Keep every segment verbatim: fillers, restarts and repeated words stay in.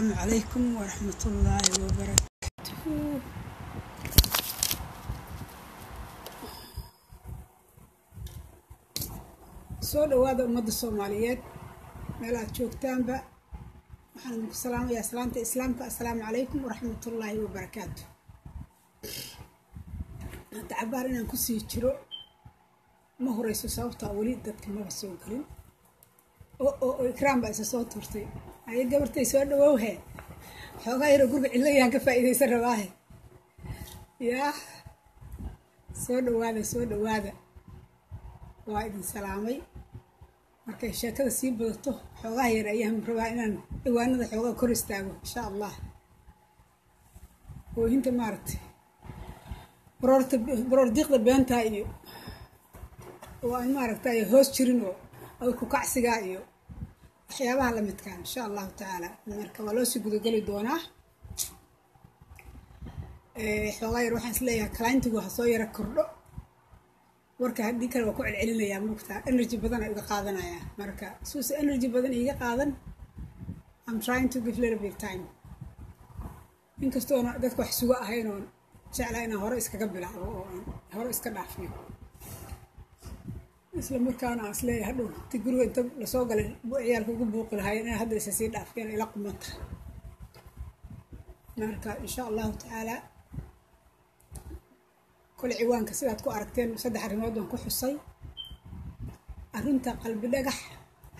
السلام عليكم ورحمة الله وبركاته. soo dhawaada ummadda Soomaaliyeed meel aad joogtaan ba waxaan idinku salaamayaa salaanta islaamka assalaamu alaykum waraxmatullaahi wa barakaatu hadda cabaar inaan ku sii jiro ma horeyso sababta wali dadka ma soo galin oo oo ikraam baa isa soo turtay ay gabartay soo dhawow hee xoogaa yar gurba cilayaan ka faa'iideysan rabaahe yaa soo dhawaada soo dhawaada waa idin salaamay markay sheekada sii badato xoogaa yar ayaan rabaa inaan diiwaanada xoogaa kor istaago insha Allah oo inta maartay broorta broordiiqda beenta iyo waa in maartay hoos jirin oo ay ku kacsiga iyo waxyaabaha la midkaan insha Allah taala marka waa loo sii gudagali doonaa ee xoogaa yar waxaan isleeyahay client-ku ha soo yara kordho marka hadii kale waa ku celcelinaya muqta energy badan ay iga qaadanaya marka soo si energy badan iga qaadan I'm trying to give little bit time inkastoo aan dadku wax suga ahayn oo jeclayna hore iskaga bilaabo oo hore iska dhaafniyo isla markaana aslay hadhow tigriga inta la soo galay buuciyalka ugu buuq lahaayna hadda isa si dhaafkeen ila qumata marka insha Allah taala كل عوان كسرت كو أركتين صدح رمادون كو حصي أرنتا قلب دجح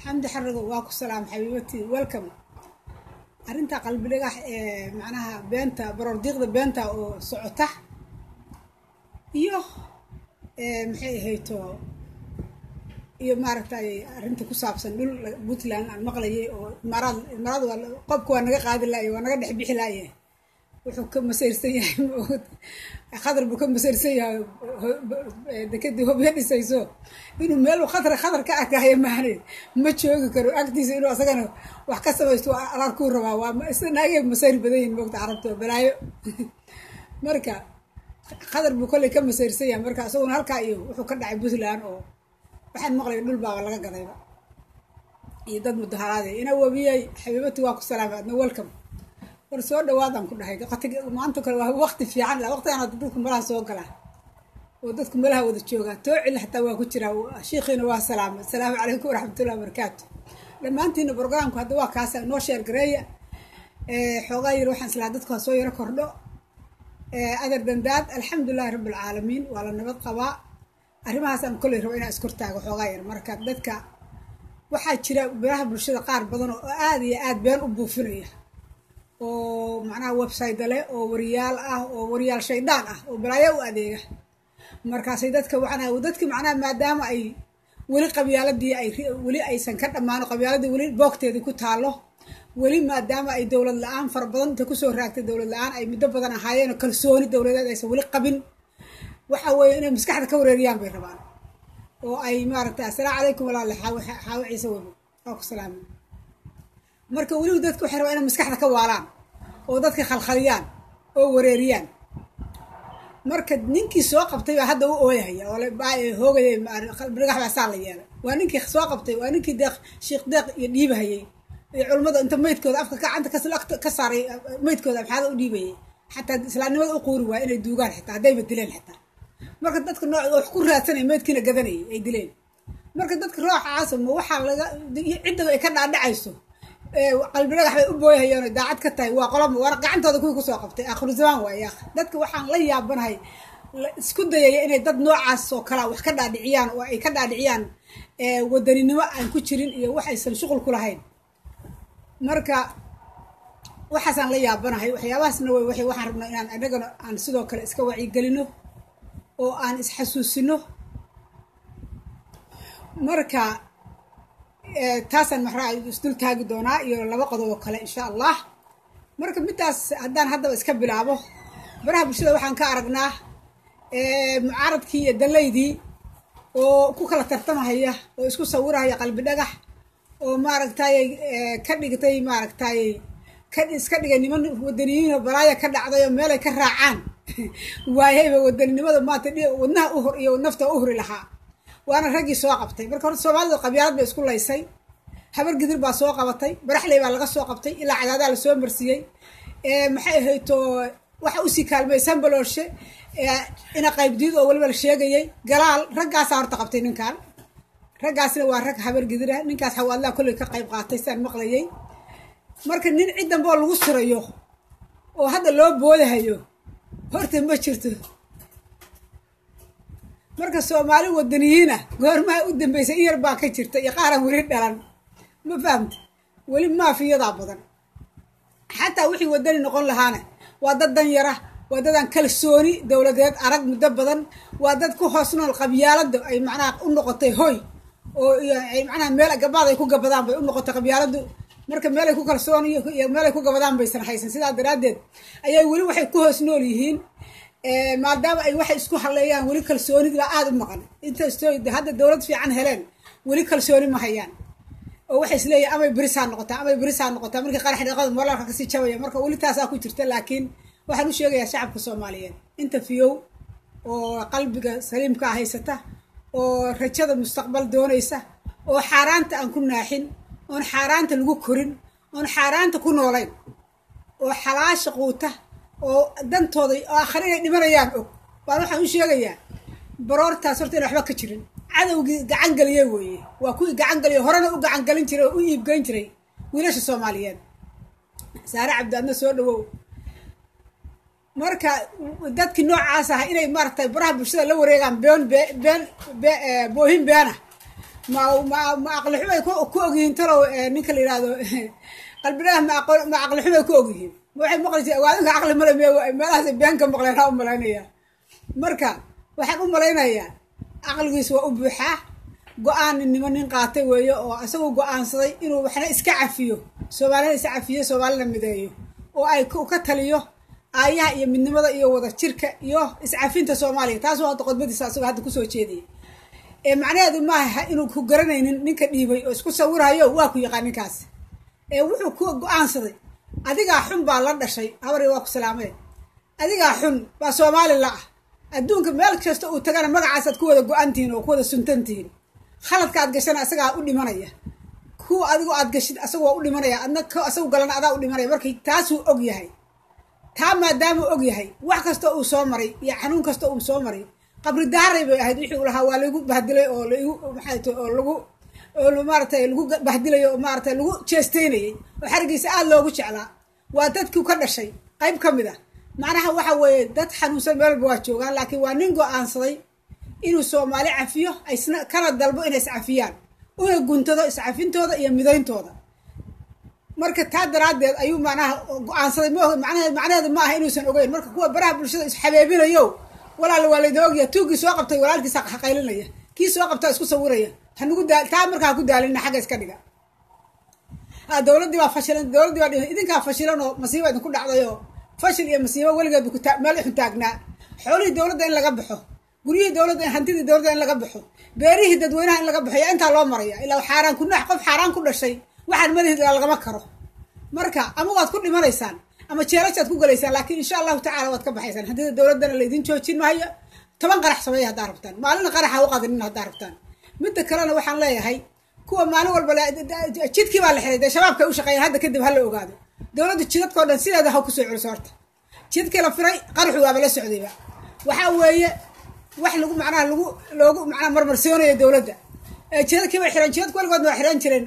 حمد حرق واكو السلام حبيبتي ويلكم أرنتا قلب دجح إيه معناها بنتا بروديق بنتا أو صعوتة يوه إيه محي هيتو يو مارتاي أرنتا كوساب سندول بطلان المغلي أو مرض المرض ولا قبكو أنا قاعد لاي وأنا قاعد أحبي حلاية وحكم مسير سياحي موجود خضر بكم مسير سياحي دكتي هو بيني سيسو إنه ماله خضر خضر كأكاية مهني ما تشوفه كرو أكدي سينو أسكنه وحكسبه استوى على كورة وما استناجي مسير بدين وقت عربته برايو مركا خضر بكل كم مسير سياحي مركا سوون هالكايو وحكنا عبوس الآن أو واحد مغلق دول باغ لقى قريبا يدد متهرادي أنا وبيي حبيبتي واكو سلامات نوالكم ورسول دوادم كل حاجة قتق ما أنتوا كلوا وقت في عنا وقت أنا تدركم بلا سوقله ودتكم بلا ودتشوقة توعي حتى وكتير شيخنا والسلام السلام عليكم ورحمة الله وبركاته لما أنتين برنامجكم هذا وكاس نوشر قرية حوجا يروح نسلادتكم سوي ركردو أقدر بنداد الحمد لله رب العالمين وعلى النبض قواء أرمها سام كل روينا أسكرتها وحوجا ير مركب دتك وحد شراء براه برشة قار بدن وآدي آد بين أبو فريه oo macnaa website leh oo wariyaal ah oo wariyaal shaydaan ah oo balaayo u adeega markaas ay dadka waxana dadka macnaa maadaama ay wali qabyaaladii ay wali aysan ka dhamaano qabyaaladdii wali boogteedii ku taalo wali maadaama ay dawlad la'aan far badan ta ku soo raagtay dawlad la'aan ay muddo badan ahaayeen kalsooni dawladeed aysan wali qabin waxa weeye inay maskaxda ka wareeriyaan bay rabaan oo ay maaragtay assalaamu calaykum walaalaha xawciisa wabo oo ku salaamay marka wali dadku waxay rabaan maskaxda ka waalaan oo dadka khalkhaliyaan oo wareeriyaan marka ninkii soo qabtay hadda uu ooyahaya oo baa hoogay qalbiga waxa saal yeelay waa ninkii soo qabtay waa ninkii deeq sheekh deeq iyo dhiibahayay culumada inta maydkooda afka ka canta ka saaray maydkooda maxaa u dhiibayay hatta islaamnimada u qoori waa inay duugaan xitaa hadayba dileen xitaa marka dadka nooc wax ku raadsanay maydkiina gadanayay ay dileen marka dadka rooxa caasum waxa laga cidda ay ka dhaadhacayso قلبي رجع أبوي هيا نداعت كتاي وقلم ورق عن هذا كله كساقطة آخر زمان وياه دتك وحن ليا بنهاي سكودة يا إني دت نوع عصو كلا وحكدا دعيان وحكدا دعيان ودري نوع عن كتشرين وحي سن شغل كل هاي مركا وحسن ليا بنهاي وحيا بس نوع وحي وحنا يعني رجعنا عن سدوا كلا سكوا يقلنه أو عن إسحسوسنه مركا تاسن محرق استول تاج دونا يلا وقضوا كلا إن شاء الله مركب متاس عدنا هذا إسكاب لعبه برا بشلون وحن كعرقنا معرض كي دليدي وكوكلا ترتمها هي وإسكو صورها هي قلب نجح ومعرض تاي كذي تاي معرض تاي كذي إسكذي يعني من ودنيين وبرايا كذا عضايا ماله كراعان وهاي ودنيين ما ما تدي ونها أهر يو نفته أهر لها وأنا رجي سواقبتي بركورت سوالف القبيلات بيسكون ليسي habar gidir baa soo qabatay baraxley baa laga soo qabtay ila cadaada la soo marsiyay ee maxay ahayto waxa uu si kaalmaysan balooshe ina qaybdiid oo waliba la sheegayay galaal raggaas aar taqabtay ninkan raggaasina waa rag habar gidir ah ninkaas xawaadla kulli ka qayb qaatay san maqlayay marka nin ciidan baa lagu sirayo oo hadda loo boodahayo horta ma jirto marka Soomaali wadaniyiina goorma u dambeysay in yar baa ka jirta iyo qaaran wari dhalan ma fahamti wali maafiyada badan hatta wixii wadani noqon lahaana waa dad dan yara waa dadan kalsooni dawladeed arag muddo badan waa dad ku hoosnool qabyaalada ay macnaa u noqotay hoy oo ay macnaa meel gabaad ay ku gabadaan bay u noqotay qabyaaladu marka meel ay ku kalsoon iyo meel ay ku gabadaan bay sanaysan sida daraadeed ayay wali waxay ku hoosnool yihiin ee maadaama ay wax isku haleeyaan wali kalsoonida aad u maqan inta isticmaal hadda dawlad fiican heleen wali kalsooni ma hayaan oo wax isleeyay ama barisan noqotaa ama barisan noqotaa markii qarax dhaqada mala ka si jabaya marka wali taas aa ku jirta laakiin waxaan u sheegayaa shacabka Soomaaliyeed inta fiyow oo qalbiga saliimka ah haysata oo rajada mustaqbal doonaysa oo xaraanta aan ku naaxin oo xaraanta lagu korin oo xaraanta ku nooleyn oo xalaash quuta oo dantooda aakhirada dhimanayaan oo baan waxaan u sheegayaa baroortaas horta in waxba ka jirin cadawgi gacan galiyay weeye waa ku gacan galiyay horena u gacan galin jiray oo u iib gayn jiray wiilasha Soomaaliyeed Saare Cabdaadna soo dhawow marka dadkii noocaas ah inay martay baraha bulshada la wareegaan been been boohin beena ma ma aqal xubay ku ku ogyihiin taro ninka la yiraahdo qalbinaha ma aqal ma aqal xubay ku ogyihiin waxay maqlay waadinka aqal ma leeyo meelahaas beenka maqlay raaw malaynaya marka waxaan u malaynaya aqalkiisu waa u buuxa go'aan niman nin qaatay weeyo oo asagoo go'aansaday inuu waxna iska cafiyo Soomaaliya iska cafiyo Soomaaliya mideeyo oo ay ka taliyo ayaha iyo midnimada iyo wada jirka iyo iscafinta Soomaaliya taas waa qodobadiisa asagoo hadda ku soo jeediyay ee macnaheedu ma aha inuu ku garanaynin ninka dhiibay oo isku sawirayo waa ku yaqaan ninkaas ee wuxuu ku go'aansaday adiga xun baa la dhashay habar waa ku salaamay adiga xun baa Soomaaliya adduunka meel kasta uu tagana magacaas aad ku wada go'antiin oo ku wada suntantiin khaladka aad gashan asaga u dhimanaya ku adigu aad gashid asaga u dhimanaya adna ka asagu galana adaa u dhimanaya markii taas uu og yahay taa maadaama og yahay wax kasta uu soo maray iyo xanuun kasta uu soo maray qabri daaray bay ahayd wixii uu lahaa waa lagu bahdilay oo lagu oo lagu maartay lagu bahdilay oo maartay lagu jeesteynay waxa xarigiisa aad loogu jeclaa waa dadku ka dhashay qayb kamida macnaha waxa weeye dad xanuunsan meel baa joogan laakiin waa nin go'aansaday inuu Soomaali cafiyo ayna kala dalbo inay iscafiyaan oo guntado iscafintooda iyo midayntooda marka taa daraadeed ayuu macnaha go'aansaday macnaha macnaheedu ma aha inuu san ogeyn marka kuwa baraha bulshada is xabeebinayo walaal walidoog ya tuugi soo qabtay walaalkiis xaqaylinaya kii soo qabtay isku sawiraya hanugu taa markaa ku daalinna xaq iska dhiga aa dawladdu waa fashilan dawladdu waa idinka fashilan oo masiibo idin ku dhacdayo fashil iyo masiibo waligeed ku taameel ay xuntaagna xoolihii dawladda in laga baxo guriyihii dawladda in hantidii dawladda in laga baxo beerihii dadweynaha in laga baxo inta loo maraya ilaa xaraan ku nax qof xaraan ku dhashay waxaan madaxda laga ma karo marka ama waad ku dhimanaysaan ama jeerajad ku galeysaan laakiin insha Allah ta'ala waad ka baxaysan hadii dawladda la idin joojin maayo toban qarax sameeyo hadaa rabtaan maalin qarax ha u qaadin hadaa rabtaan mid kalena waxaan leeyahay kuwa maalin walba jidkii baa la xiriiday shabaabka u shaqeeyay hadda kadib hal la ogaado dawladdu jidadkoo dhan sideeda ha ku soo celiso horta jidkii la firay qaraxu waa la socdayba waxa weeye wax lagu macnaa lagu loogu macnaa marmarsiyoonayo dawladda ee jidadkii way xireen jidadku waligood waa xireen jireen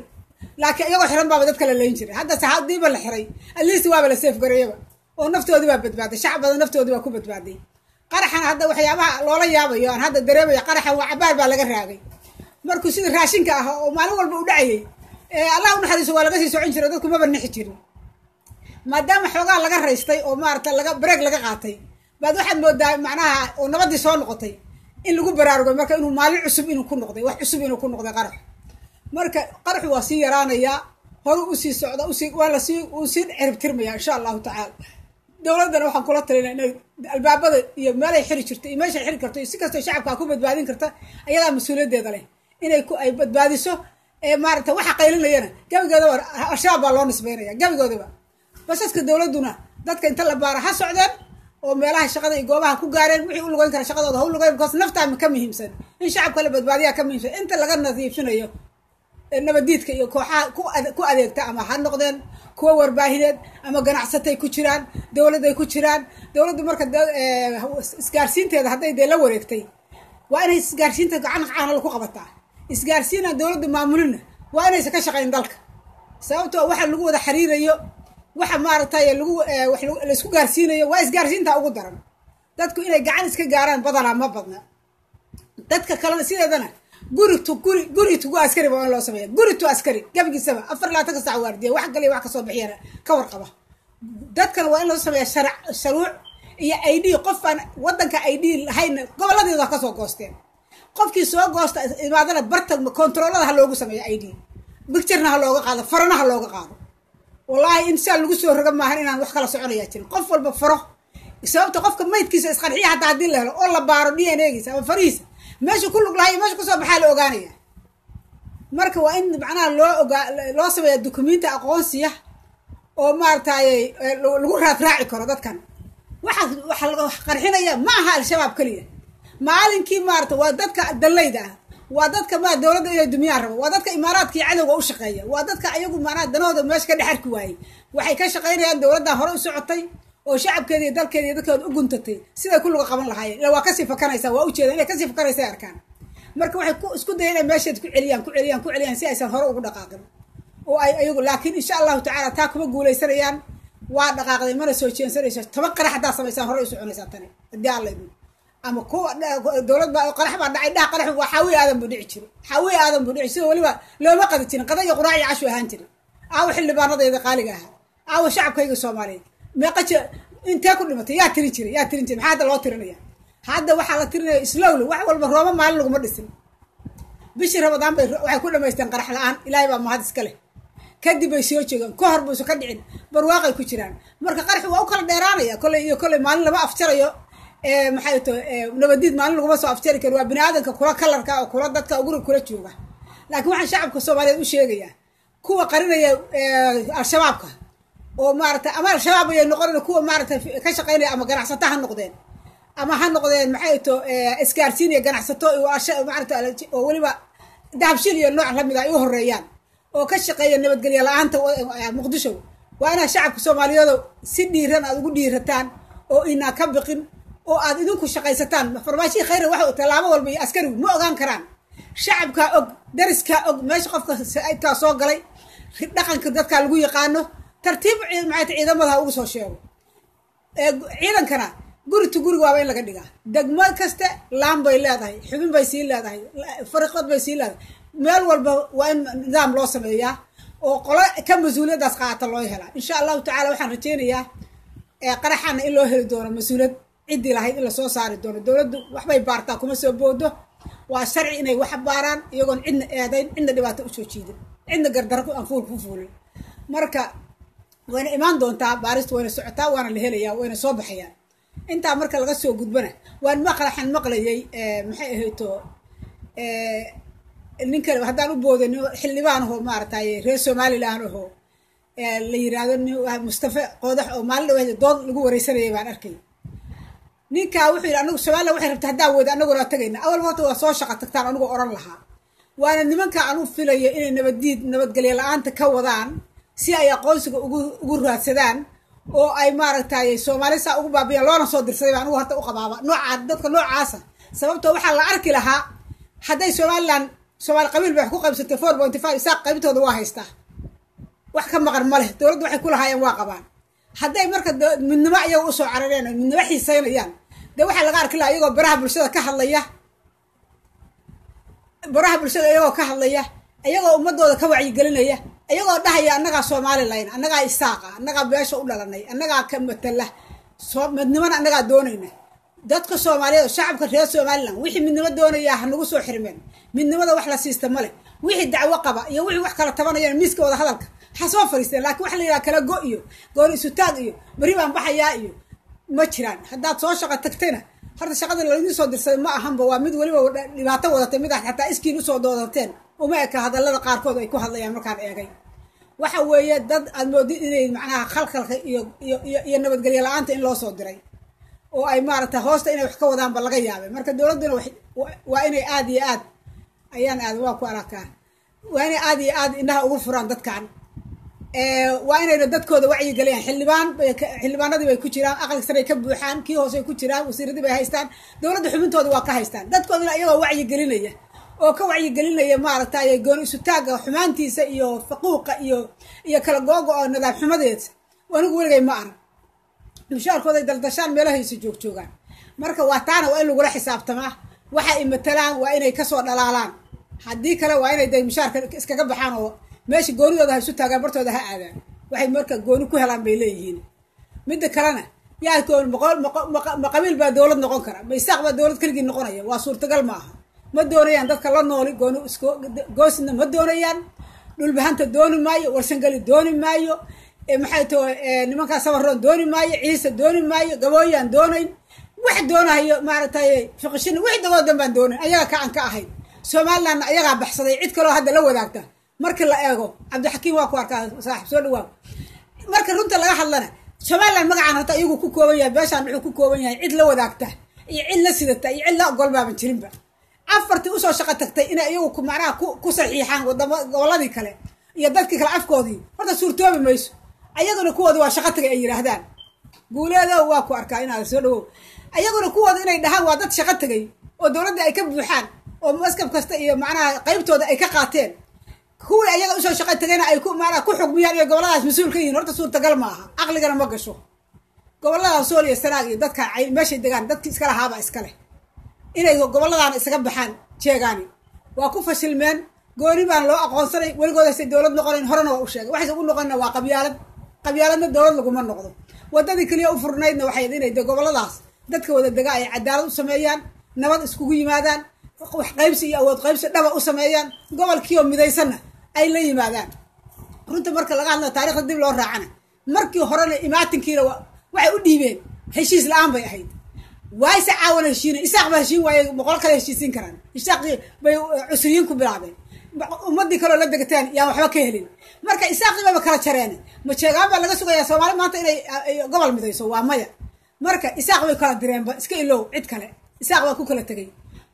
laakiin iyagoo xiran baa dad kale leeyin jiray hadda saxaadiiba la xiray aliis waa la seef gareeyaba oo naftoodu baa badbaaday shacabada naftoodu baa ku badbaaday qaraxan hadda waxyaabaha loola yaabayo aan hadda dareemayo qaraxan waa cabaar baa laga raagay markuu sidii raashinka ah oo maalin walba u dhacayay ee Allahu naxariiso waa laga sii socon jiray dadku ma barnix jirin maadaama xogaa laga raystay oo maarta laga break laga qaatay baad waxaad moodaa macnaha oo nabadii soo noqotay in lagu baraarugo marka inuu maalin cusub inuu ku noqday wax cusub inuu ku noqday qarax marka qarax waa si yaraanaya hor u sii socda u sii wala sii u sii cirib tirmaya insha Allah ta'ala dawladana waxaan kula talinaa albaabada iyo meel ay xiri jirtay meesha xiri karto si kasta shacabka ku badbaadin karta ayada mas'uuliyadeeda leh inay ku ay badbaadiso ee maarta waxa qaylinayna gabigooda ashaaba loo nisbeynaya gabigooda basaska dawladuna dadka inta la baara ha socdeen oo meelaha shaqada iyo goobaha ku gaareen wixii u lugayn kara shaqadooda ha u lugayn goos nafta ma ka muhiimsan in shacabka la badbaadiya ka muhiimsan inta laga nadiifinayo نبديت كيو كوحا كو كو أديك تأم حد نقدن كو ورباهيد أما جناح ستة كشران دولة ده كشران دولة دمر كده إسقارسين تهذا حتى يدل وريكتي وأنا إسقارسين تجعلنا عنا لكو قبطة إسقارسين الدولة دم معمولنا وأنا إسكاش قاين ذلك سوتوا واحد لقوه ده حرير يو واحد مارتاي لقوه واحد لسكو قارسين يو وإسقارسين تأقول درم تذكر إلى جعلنا إسكجاران بدرنا ما بدنا تذكر كلام سيدا دنا قريتو قري قريتو عسكري والله سمعت قريتو عسكري قبل جسمه أفر لا تقصع واردية واحد قال لي واحد صوب حيرة كورقبة ذاتك والله سمعت شرع شروع هي أيدي قف أنا ودك أيدي هين قبل لا يضحك سوا قاستين قف كي سوا قاست بعدنا برت كنترول هذا لوجو سمعت أيدي بكترنا هاللوجو قاعد فرنا هاللوجو قاعد والله إنسان لوجو سوا رقم ما هني أنا وحكلا سعرياتين قف والبفرة سببت قف كم ما يتكيس إسخارية حتى عدين له والله باردية نيجي سبب فريس ماشي كله قلها ماشي كسب بحال أوغانية مركب وإن معناه لو لو سوي الدوكيمنت أقوسية أو مرتاي لو لو راح راعي كردات كان واحد واحد قرحنا يا ما هالشباب كلية معلن كي مرت وادتك الدليدة وادتك ما دولة دميار وادتك إمارات كي علو وأوشقية وادتك أيقو معناه دنوده ماشي كده حركواي وحي كشقية عند دولة هرم سعطي وشعب كذي دل كذي ذكر أقنطتي سيدا كله قبل الحياة لو كسي فكان يسوى أو شيء لأن كسي فكان يسير كان مركب واحد كسكت هنا ماشية كل عليان كل عليان كل عليان سياسة هرو دقاقم وأي يقول لكن إن شاء الله تعالى تاكم قول يسريان وعد دقاقم مرة سويتين سريش تبقى لحد أصلا يسوى هرو يسوون يساتني الدعاء الله يبون أما كو دولة قرح بعد عيدا قرح وحوي هذا بديعشر حوي هذا بديعشر ولا لو ما قدتين قضية قراءة عشوا هانتين أو حل برضه إذا قالجها أو شعب كيجي سومالي ما قش أنت كل ما تيا ترين تري يا ترين تري هذا لا ترينيا هذا واحد لا ترينيا إسلامه واحد والمرامة ما له مدرسين بشر رمضان واحد كل ما يستنقرح الآن إلى يبقى ما هذا سكله كدي بيسيوتشي كهر بيسكدي برواقي كشران مرك قرح وأكل ديرانيا كل كل ما له ما أفشر يو محيطه نبديد ما له بس أفشر كروا بنادم ككرة كلر كا كرة دت كأقول كرة شوفه لكن واحد شعب كسومالي وش يجيا كوا قرينيا الشباب كه ومارت أما الشباب ينقلون كوا مارت كشقينا أما جناح ستة هالنقدين أما هالنقدين معيتو إسكارسين يجناح ستة وعش مارت ولما ده بشيل النوع لهم ذا يهر ريان وكشقينا نبى تقول يلا أنت مقدشوا وأنا شعب سوماليا سيدي رن أقول ديرتان وإنا كبقين وأدينو كشقي ستان فرماشي خير واحد تلامه والبي أسكروا مو أغان كرام شعب كأق درس كأق ماشي قف كأيتا صوغ علي دخل كدت كالجو يقانو ترتيب معت عيدا ما هو سوشيو عيدا كنا جور تجور قوي لقد دقة دقمة كسته لام بيلا ده حبين بيسيل ده فرقات بيسيل ده مال والب وين نظام لازم يا وقلا كم مسؤولية دسقة الله يهلا إن شاء الله تعالى وحنرتين يا قرحنا إلا هي الدور مسؤولية عدي لهاي إلا صو صار الدور الدور وحبي بارتاكم مسؤوله وشرع إني وحباران يقول عند عندنا عند دبات أشوف شيء عند قدركم أنفول فول مركا وأنا إيمان دونتا بارست وأنا سعتا وأنا الهليا وأنا صباحيا أنت أمرك الغسيل وجدبنا وأنا مقلة حن مقلة جي محيه تو النكر وهذا نبود إنه حلبانه هو مارتاي رئيسه مالي لانه هو اللي يرادني مستفى قاضح أو مال وهذا ضد لجوه رئيس رئيب عن أركي نيكا وحير أنا سؤال وحير بتهداود أنا قرأت تجينا أول ما توصل شقة تكتار أنا قرر لها وأنا نمن كأنو في لي إن نبديد نبد قليل أنت كوضان si ay qoysiga ugu ugu raadsadaan oo ay maaragtay Soomaaliya ugu baabiya loona soo dirsaday baan u horta u qabaaba nooca dadka noocaasa sababtoo waxa la arki lahaa haday Soomaaliland Soomaal qabiil bay ku qaybsatay four point five isaaq qaybtooda waa haysta wax ka maqar ma leh dawladdu waxay ku lahaayeen waa qabaan haday marka midnimo ay u soo carareen midnimo xiisaynayaan de waxa laga arki lahaa iyagoo baraha bulshada ka hadlaya baraha bulshada iyagoo ka hadlaya iyagoo ummadooda ka wacyi gelinaya ayagoo dhahaya annaga Soomaaliland annaga isaaqa annaga beesha u dhalanay annaga ka matala Soomaaliland annaga doonayna dadka Soomaaliyeed shacabka reer Soomaaliland wixii midnimo doonaya hanagu soo xirmeen midnimada wax la siista male wixii dacwo qaba iyo wixii wax kala tabanayeen miiska wada hadalka ha soo fariistay laakiin wax la yiraahdo kala go iyo gooni isu taag iyo bari baan baxaya iyo ma jiraan hadaa soo shaqo tagtayna horta shaqada la idin soo dirsay ma ahanba waa mid waliba dhibaato wadata mid xataa iskiin u soo doodanteen وما كهذا الله قاركود أي كهذا يا مركان أيجي وحوي ضد المودين معناها خلق ي ي إنه بتقولي لا أنت إن لا صدري وأي مرة هوست إنه يحكوا ذنب الله جيابه مركان دولتنا وإني آدي آد أيان آد واقو أراكه وأنا عادي عادي إنها أوفران ضد كان وأنا ضد كود وعي قليل حلبان حلبان هذا بيكوتشران أقل سري كبر حان كي هو سيكوتشران وصير هذا بهايستان دولة حبنت هذا واقهايستان ضد كود لا يلا وعي قليلية أو كوعي قليلية ما رتاع يجون سطاقة حمانتي سئيو فقوقة يو يكلجوجو أو نذاب حمديت وأنا أقول جاي ما أنا المشاعر كذا دلتشان ملا هي سجوك جوكان مركب واتانا وقال له قول حساب تماه وحا إمتلان وإنه يكسر للعلام حدي كلا وإنه ده مشارك إسكاب بحانه ماشي جوني وده هيسوت تاجر برضه ده هذا واحد مركب جوني كل هلام بيليين مدة كلامه يعني كون مقال مق مقابل بدولة نقون كلام بيساق بدولة كل جن نقونه وصور تقل معها مدوني عندك كلا نوري جوني إسكو جوس إنه مدوني يعني لول بهانت دون مايو ورسنجل دون مايو محيتو نما كسرون دون مايو عيسى دون مايو جويان دونين واحد دونا هي مارتاي فقشين واحد وادم بندون أيها كأن كأهيد سومال لنا أيها بحصل يعيد كله هذا لو ذاكته مركل لأجو عبد الحكيم واقوارك صاحب سلوى مركل رنت لقى حلنا سومال لنا مقعنا تأيجو كوكوبيا باشا نحو كوكوبيا يعيد لو ذاكته يعيد لسيدته يعيد لا قلب من تريمبا عفرت أسوأ شقتك تينا أيجو كمعرا كو كسرعي حان قدام والله ذيك له يدك كلا عفوا ذي هذا صورته بميس أيجو نكو ذو شقتك أيره هذا قول هذا واقوارك أنا سلوى أيقولون كوادي إني دهان وادت شقتي ودورد أيكب بحال ومسكب كستي معنا قيمته ده أيكقاتين كل أيقولون شو شقتي أنا أيكون معنا كحق مياه يقولون مسؤول كين ورد صور تقل معها أغلق أنا ما قشوا قولنا صور يستراجي دتك عي ماشي دكان دتك إسكله هابا إسكله إني قولنا عن إسكب بحال شيئاني وأكون فشلمان قريبا لو أقصري ولقوا دست دورد نقولين هرنا وأشياء واحد يقول نقولنا وقبيالد قبيالدنا دورد لقوا من نقضه ودتك كل يوم فرنايدنا وحيدنا يد قولنا dadka wada dagaa ay cadaalad u sameeyaan nabad iskugu yimaadaan wax qaybsi iyo awood qaybsi dhaba u sameeyaan gobolkiyo mideysana ay la yimaadaan runta marka laga hadlo taariikhda dib loo raacana markii hore imaatinkiina waxay u dhiibeen heshiis la'aan bay ahayd way saawana heshiin isaaq baa heshiin way boqol kale heshiisin karaan isaaqii bay cusriin ku bilaabeen ummadii kale la dagtaan yaa waxba ka helin marka isaaqii baa kala jareen ma jeegaan baa laga sugayaa Soomaaliya maanta inay gobol mideyso waa maya marka isaaq way kala direen ba iska ilow cid kale isaaq waa ku kala tagay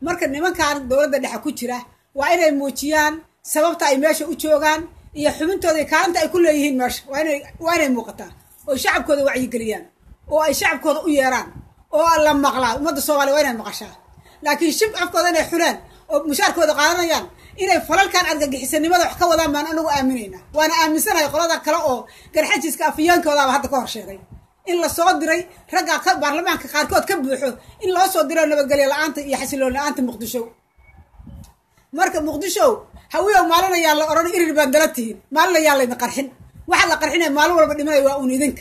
marka nimankan dawladda dhexe ku jira waa inay muujiyaan sababta ay meesha u joogan iyo xubintooda kaalanta ay ku leeyihiin meesha waa inay waa inay muuqataa oo shacabkooda wacyi galiyaan oo ay shacabkooda u yeeraan oo la maqlaa ummadda Soomaaliya waa inay maqashaa laakiin shib afkooda inay xuraan oo mushaarkooda qaadanayaan inay falalkan argagixisanimada wax ka wadaan baan anagu aaminayna waana aaminsanahay qolada kale oo garxajiska afyaankooda hadda ka hor sheegay إن الصادري رجع كبرلمان كخاركوت كبوحه إن الصادري لما قال يلا أنت يحسلون أنت مقدشوا مركب مقدشوا هويه ومالنا يلا أراني إيري بندلتين مالنا يلا نقرحين واحد لقرحين ماله ولا بدي ما يواوني ذنك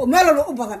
وماله أبدا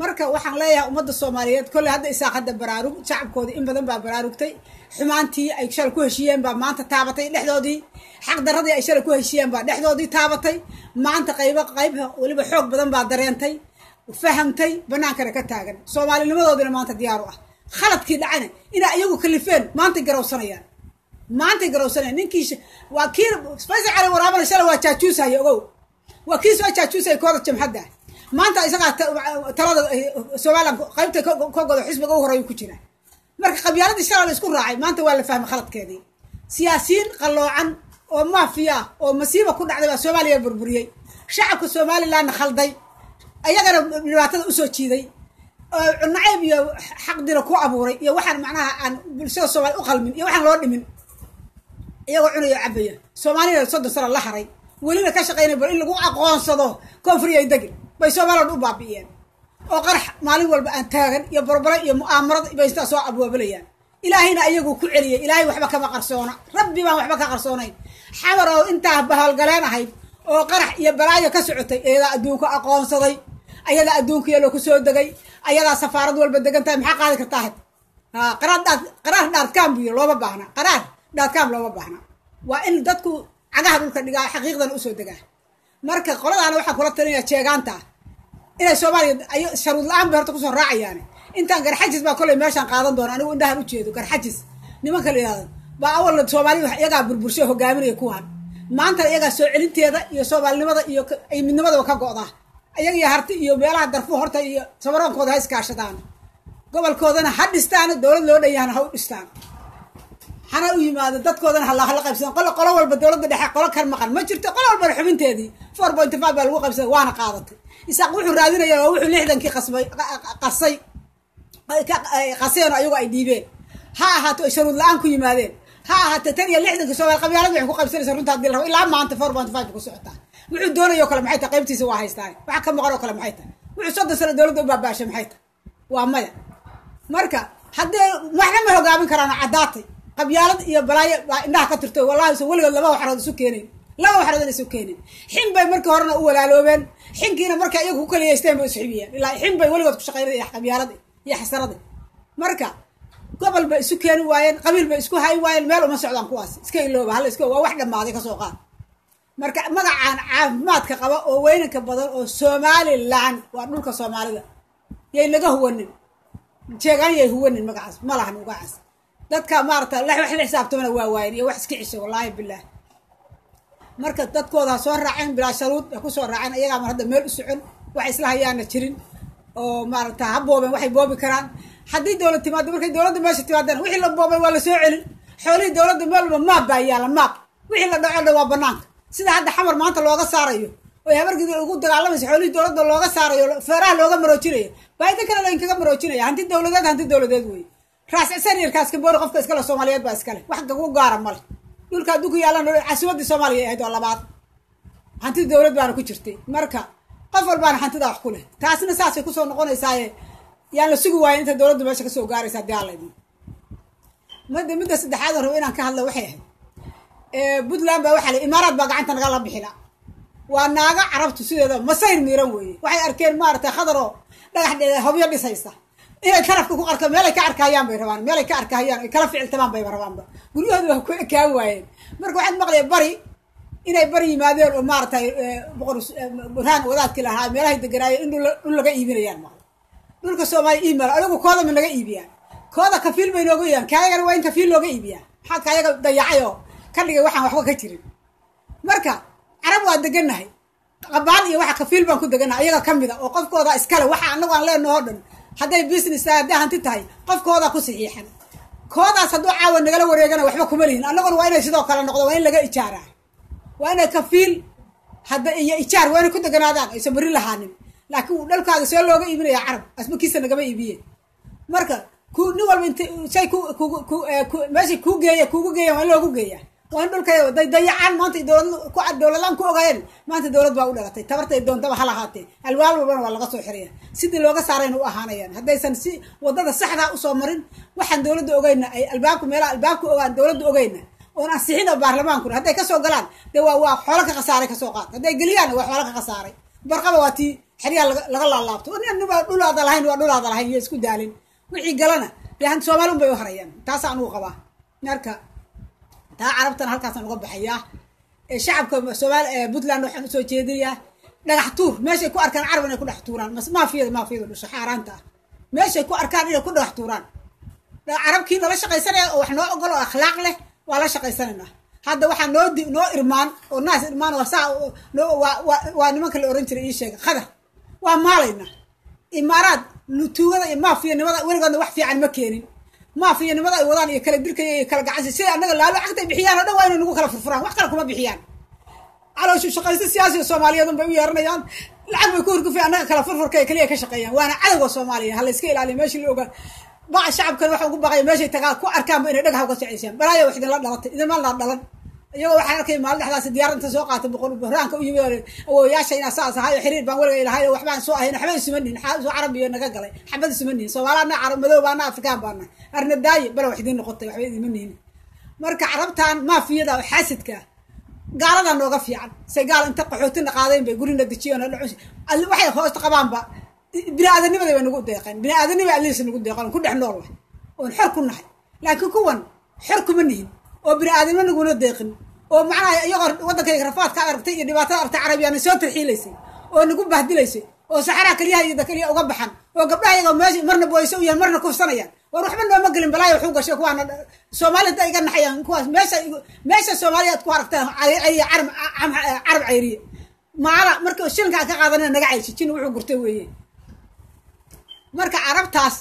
مركب واحد ليه أمضى الصوماليات كل هذا إساق هذا براروك شعب كودي إن بدن ببراروك تي حمانتي أيشال كوه شيئا بمعنى تابتي لحدودي حق درضي أيشال كوه شيئا بمعنى لحدودي تابتي معنى قيبة قيبها واللي بحوق بدن بعدرينتي وفهمتي بناكر كتاجن الصومالي اللي ما ضدنا معنى دياروه خلط كده عنا إذا أيوه كلفين ما أنت جرو صنيع ما أنت جرو صنيع نكيش وكير فاز على ورابنا شلوا وتشوسها يقول وكيس وتشوسها يقول كم حدا ما أنت إذا ترى سؤالك قيمته كوجو حسب جوه رأي كتيرنا مركب قبيلات الشارع يسكون راعي ما أنت ولا فهم خلط كذي سياسيين قالوا عن وما فيها ومسيبة كل عدد سومالي البربرية شعب السومالي لا نخلدي أيقنا نبعث أسوي كذي النعيم يا حق دركو أبوري يا واحد معناها أن بالشيء الصومال أقل من يا واحد لون من يا وعنا يا عبية صومالي صدق صار الله حري ولينا كشقينا بري اللي هو أقوان صدق كفري يدقل بيسومال أبو بابيان أو قرح مالي والبان تاجن يا بربري يا مؤامرة بيستأسوا أبو بليان إلهي نأيجو كل عليا إلهي وحبك ما قرصونا ربي ما وحبك قرصونين حمروا انتهى بهالجلانة هاي أو قرح يا برايا كسعتي إذا أدوك أقوان صدق أيا لا أدوك يا لو كسر دقي أيها السفارة والبدقان تام حق هذا كتاهد قرار قرار دار كام بير لو ببعنا قرار دار كام لو ببعنا وإن دتكو عجاه ممكن نجا حقيقة أسود دجاه مركب قرار أنا وحكولت لي أشياء عنتا إلى سوالي أي شرود الآن بهرتكوس الراعي يعني أنت عن حجز بقى كل ماشان قاضن دون أنا وإندها بتشيدو كر حجز نمك اللي هذا بقى أول سوالي يقع بالبرشة هو جامر يكون ما أنت يقع سؤال أنت هذا يسوالي ماذا يك أي من ماذا وكقاضه أي يهرت يبيعه درفو هرت ي سمران قاضه إسكاشتان قبل قاضنا حد استان الدولة لونا يهنا هو استان حنا ويما دت قاضنا هلا هلا قبسنا قل قلوا البدولة ده حق قل كرمقان ما شرت قلوا البرحمين تهدي فرب انتفاع بالوقبسنا وأنا قاضت يساق وحو رادنا يا وحو لحدن كي قصبي قصي قصيان ايغو اي ديبين ها هاتو شرود الان كو يمادين ها هات تانيا لحدن كسو القبيله waxay ku qabsanaysaa runta hadii la rabo ilaa maanta أربعة وخمسين ku socotaan wuxuu doonayo kala maxay ta qaybtiisa waa haystaan waxa ka maqan oo kala maxay ta wuxuu soo dasana dawladda u baabaashay maxay ta waa maya marka hadee waxna ma hogaamin karaan cadaatay qabyaalad iyo balaayo indhaha ka turtay wallahi soo waligood laba xarood isu keenay لا واحد هذا سكانين حين بيمرك هرنا أول علوبين حين كنا مرك أيوه كل يستهم بسحبية لا حين بيولد بشقير يا حبيا رضي يا حس رضي مرك قبل بسكان وين قبل بسكو هاي وين ماله ما سعدان قواس سكين لو بهال سكو وواحدة ما ذيك سوقان مرك ما عن عمات كقبا وين كبدر والصومالي اللعن وأنو كصومالي يا اللي جهونن شجعان يهونن المقاس ما راح نقاس ده كمارته لا واحد حساب تمن وين يا واحد سكيش والله بالله marka dadkooda soo raaceen bila sharuud ku soo raaceen ayaga mar hadda meel u socon wax isla hayaana jirin oo maarta habooban waxay boobi karaan hadii dawladda timaado markay dawladda meesha timaadaan wixii la boobay waa la soo celin xoolii dawladda meel ma baayaa la maaq wixii la dhaco waa banaanka sida hadda xamar maanta looga saarayo oo habargida ugu dagaalamayso xoolii dawladda looga saarayo feeraha looga maro jiray baayda kale la inkaga maro jiray hanti dawladda hanti dawladeed way raas sariirkaas ka boor qofka iska la Soomaaliyeed baa iska leh wax gagu gaar mal dulka dugu yaalan casimadii Soomaaliya ay doollabaad hanti dawlad baan ku jirtay marka qof walbaan hantida wax ku leh taasina saasay ku soo noqonaysaa yaan la sugu waayay inta dawladdu meesha ka soo gaaraysa daaladii madda midda saddexaad rabo inaan ka hadlo waxay ahayd ee Puntland baa waxa la imaaraad baa gacanta naga la bixina waa naaga carabtu sideeda masayr miiran weeye waxay arkeen maarta khadaro dhagax dheer hobyo dhisaysa إيه كرف كوكو أركب مالك أركب أيام بيروان مالك أركب أيام كرف فعل تمام بيروان بقى قولوا هذا كوا كواين مركو عند مغلي بري إنه بري ما ذي ومارته بقرص برهان وذات كلها ماله يتجرأ إنه إنه لقى إبريان ما نقول كسوما إيمر ألو كهذا من لقى إبريان كهذا كفيل بينه ويان كايجر وين كفيل لقى إبريان حق كايجر ضيعه كان لقى واحد وحوق كتير مركا عربوا عند جناهي قبالي واحد كفيل بنكون دجناه أيها كم بذا وقف كهذا إسكاله واحد أنا وعليه النهاردن هذا البيزنس هذا هنتي تاي قف كودا كصحيحا كودا صدق عاون نقله وريجنا وحبا كملين أنا قر وين شدوا كلا نقض وين لقى إشارة وأنا كفيل هذا إشارة وأنا كنت جنادان يسمري لهانم لكن نلقى هذا سؤال لقى إبن العرب اسمه كيس نجمع إبيه مركا كو نوال من شيء كو كو كو كو ماشي كو جاية كو جاية ولا كو جاية وأنا نلقى ده ده يعان ما أنت دول كو الدولة لان كو غير ما أنت دولة بقول لك تبرت الدون تبع حلقاتي الوالد وبنا ولا قصو حريه سيد اللي وقص عارين هو أهانيان هذا يسن سي وضد الصحة ذا أصومرين واحد دولة دوجينا الباكو ملا الباكو واحد دولة دوجينا وأنا الصحينا بارلمان كله هذا كسو قلان ده هو حركة قصاري كسوقات هذا قليان هو حركة قصاري برقبة واتي حريه لغلا الله بتو أنا نبى نقول هذا الحين ونقول هذا الحين يسكت دالين وعي قلنا لأن سوامرهم بيوهريان تاسع نوقبة نركا تا عربتنا هالكاس نقول بحياه الشعب سوال بودلان وحنا سو جديريا نحتور ماشي كو أركان عربنا كنا حتوران بس ما في ما في مش حاران تا ماشي كو أركاننا كنا حتوران العرب كنا لا شقي سنة وحنا أقول أخلاق له ولا شقي سنة هذا واحد نود نو إرمان والناس إرمان وساعة نو و و ونمك الأورنتري إيش هذا ومالنا إمارات نتوه ما في نمذا ورجعنا واحد في عن مكانين ما في نمذا وضعنا يكلب درك يكلب عز الشيء أنا لا لا عقد بحيان هذا وين نقول خلاص الفرح وحنا كنا بحيان على شو شقيس السياسي الصومالي هذا بيويرنيان العب يكون في أنا كلا فرفر كي كليه كشقيان وأنا عدو الصومالي هلا يسكيل علي ماشي اللي وقع بعض الشعب كانوا يحبون بقى ماشي تقال كو أركان بين رجعها وقص عيسيان برايا وحدة لا ضلت إذا ما لا ضلت يو حركة ما لحد هذا الديار أنت سوقات بقول بهران كم يبير أو يا شيء ناساس هاي حرير بقول إلى هاي وحبان سوا هنا حبان سمني حاز عربي أنا قلقلي حبان سمني صوالنا عرب مذوب أنا أفكار بنا أرن داي بلا وحدين نقطة حبان سمني مركع عربتان ما في ذا حاسد كه قال أنا نوقف يعني سيقال أنت قحوتنا قاضين بيقولون الدشيون العش الواحد خلاص تقبان بقى بناء هذا النبي اللي بنقول دقيقين بناء هذا النبي اللي سنقول دقيقين كنا إحنا نروح ونحركنا نحن لكن كون حركوا منين وبناء هذا النبي نقول دقيقين ومعنا يقر وضع كرفات كعرفتي اللي بتعرف تعربي أنا صوت الحيلسي ونقول بهدلسي وسحرة كليها يذكريها وقبحن وقبلها يقوم ماشي مرنا بويسويا مرنا كوفسانيا وروح منه ما قلنا بلايا وحوقة شو كوانا سومالي تايجنا حيا كواس ماشى ماشى سوماليات كواركتها على أي عرب عرب عيري ما عرف مركو شنو كا كعادنا نقعيش شنو وحوق رتويه مركو عرب تاس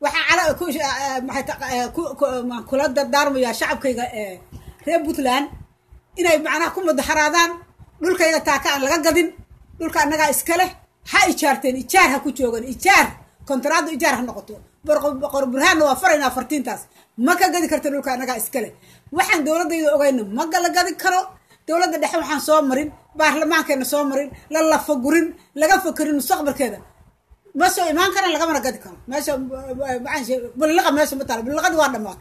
وحعلى كوش ما كو كو كولاد الدار ويا شعب كي ريبوتلان إنه معناه كم الدحرادان دول كي يتأكل لقدين دول كأنه إسكاله هاي شارتين إيشارها كوتشوجن إيشار كونتراد إيشارها نقطة برق برهان وفرنا فرتين تاس ما كذا ذكرتنا دول كأنه إسكاله واحد دولة ده أوجينهم ما قال كذا ذكروا دولة ده دحين واحد صامرين بحلمان كنا صامرين لا لفقورين لا فكرين مستقبل كذا بس إيمان كنا لقى مرة كذا كم ماشى ماشى باللقى ماشى بطل باللقى دوار دمات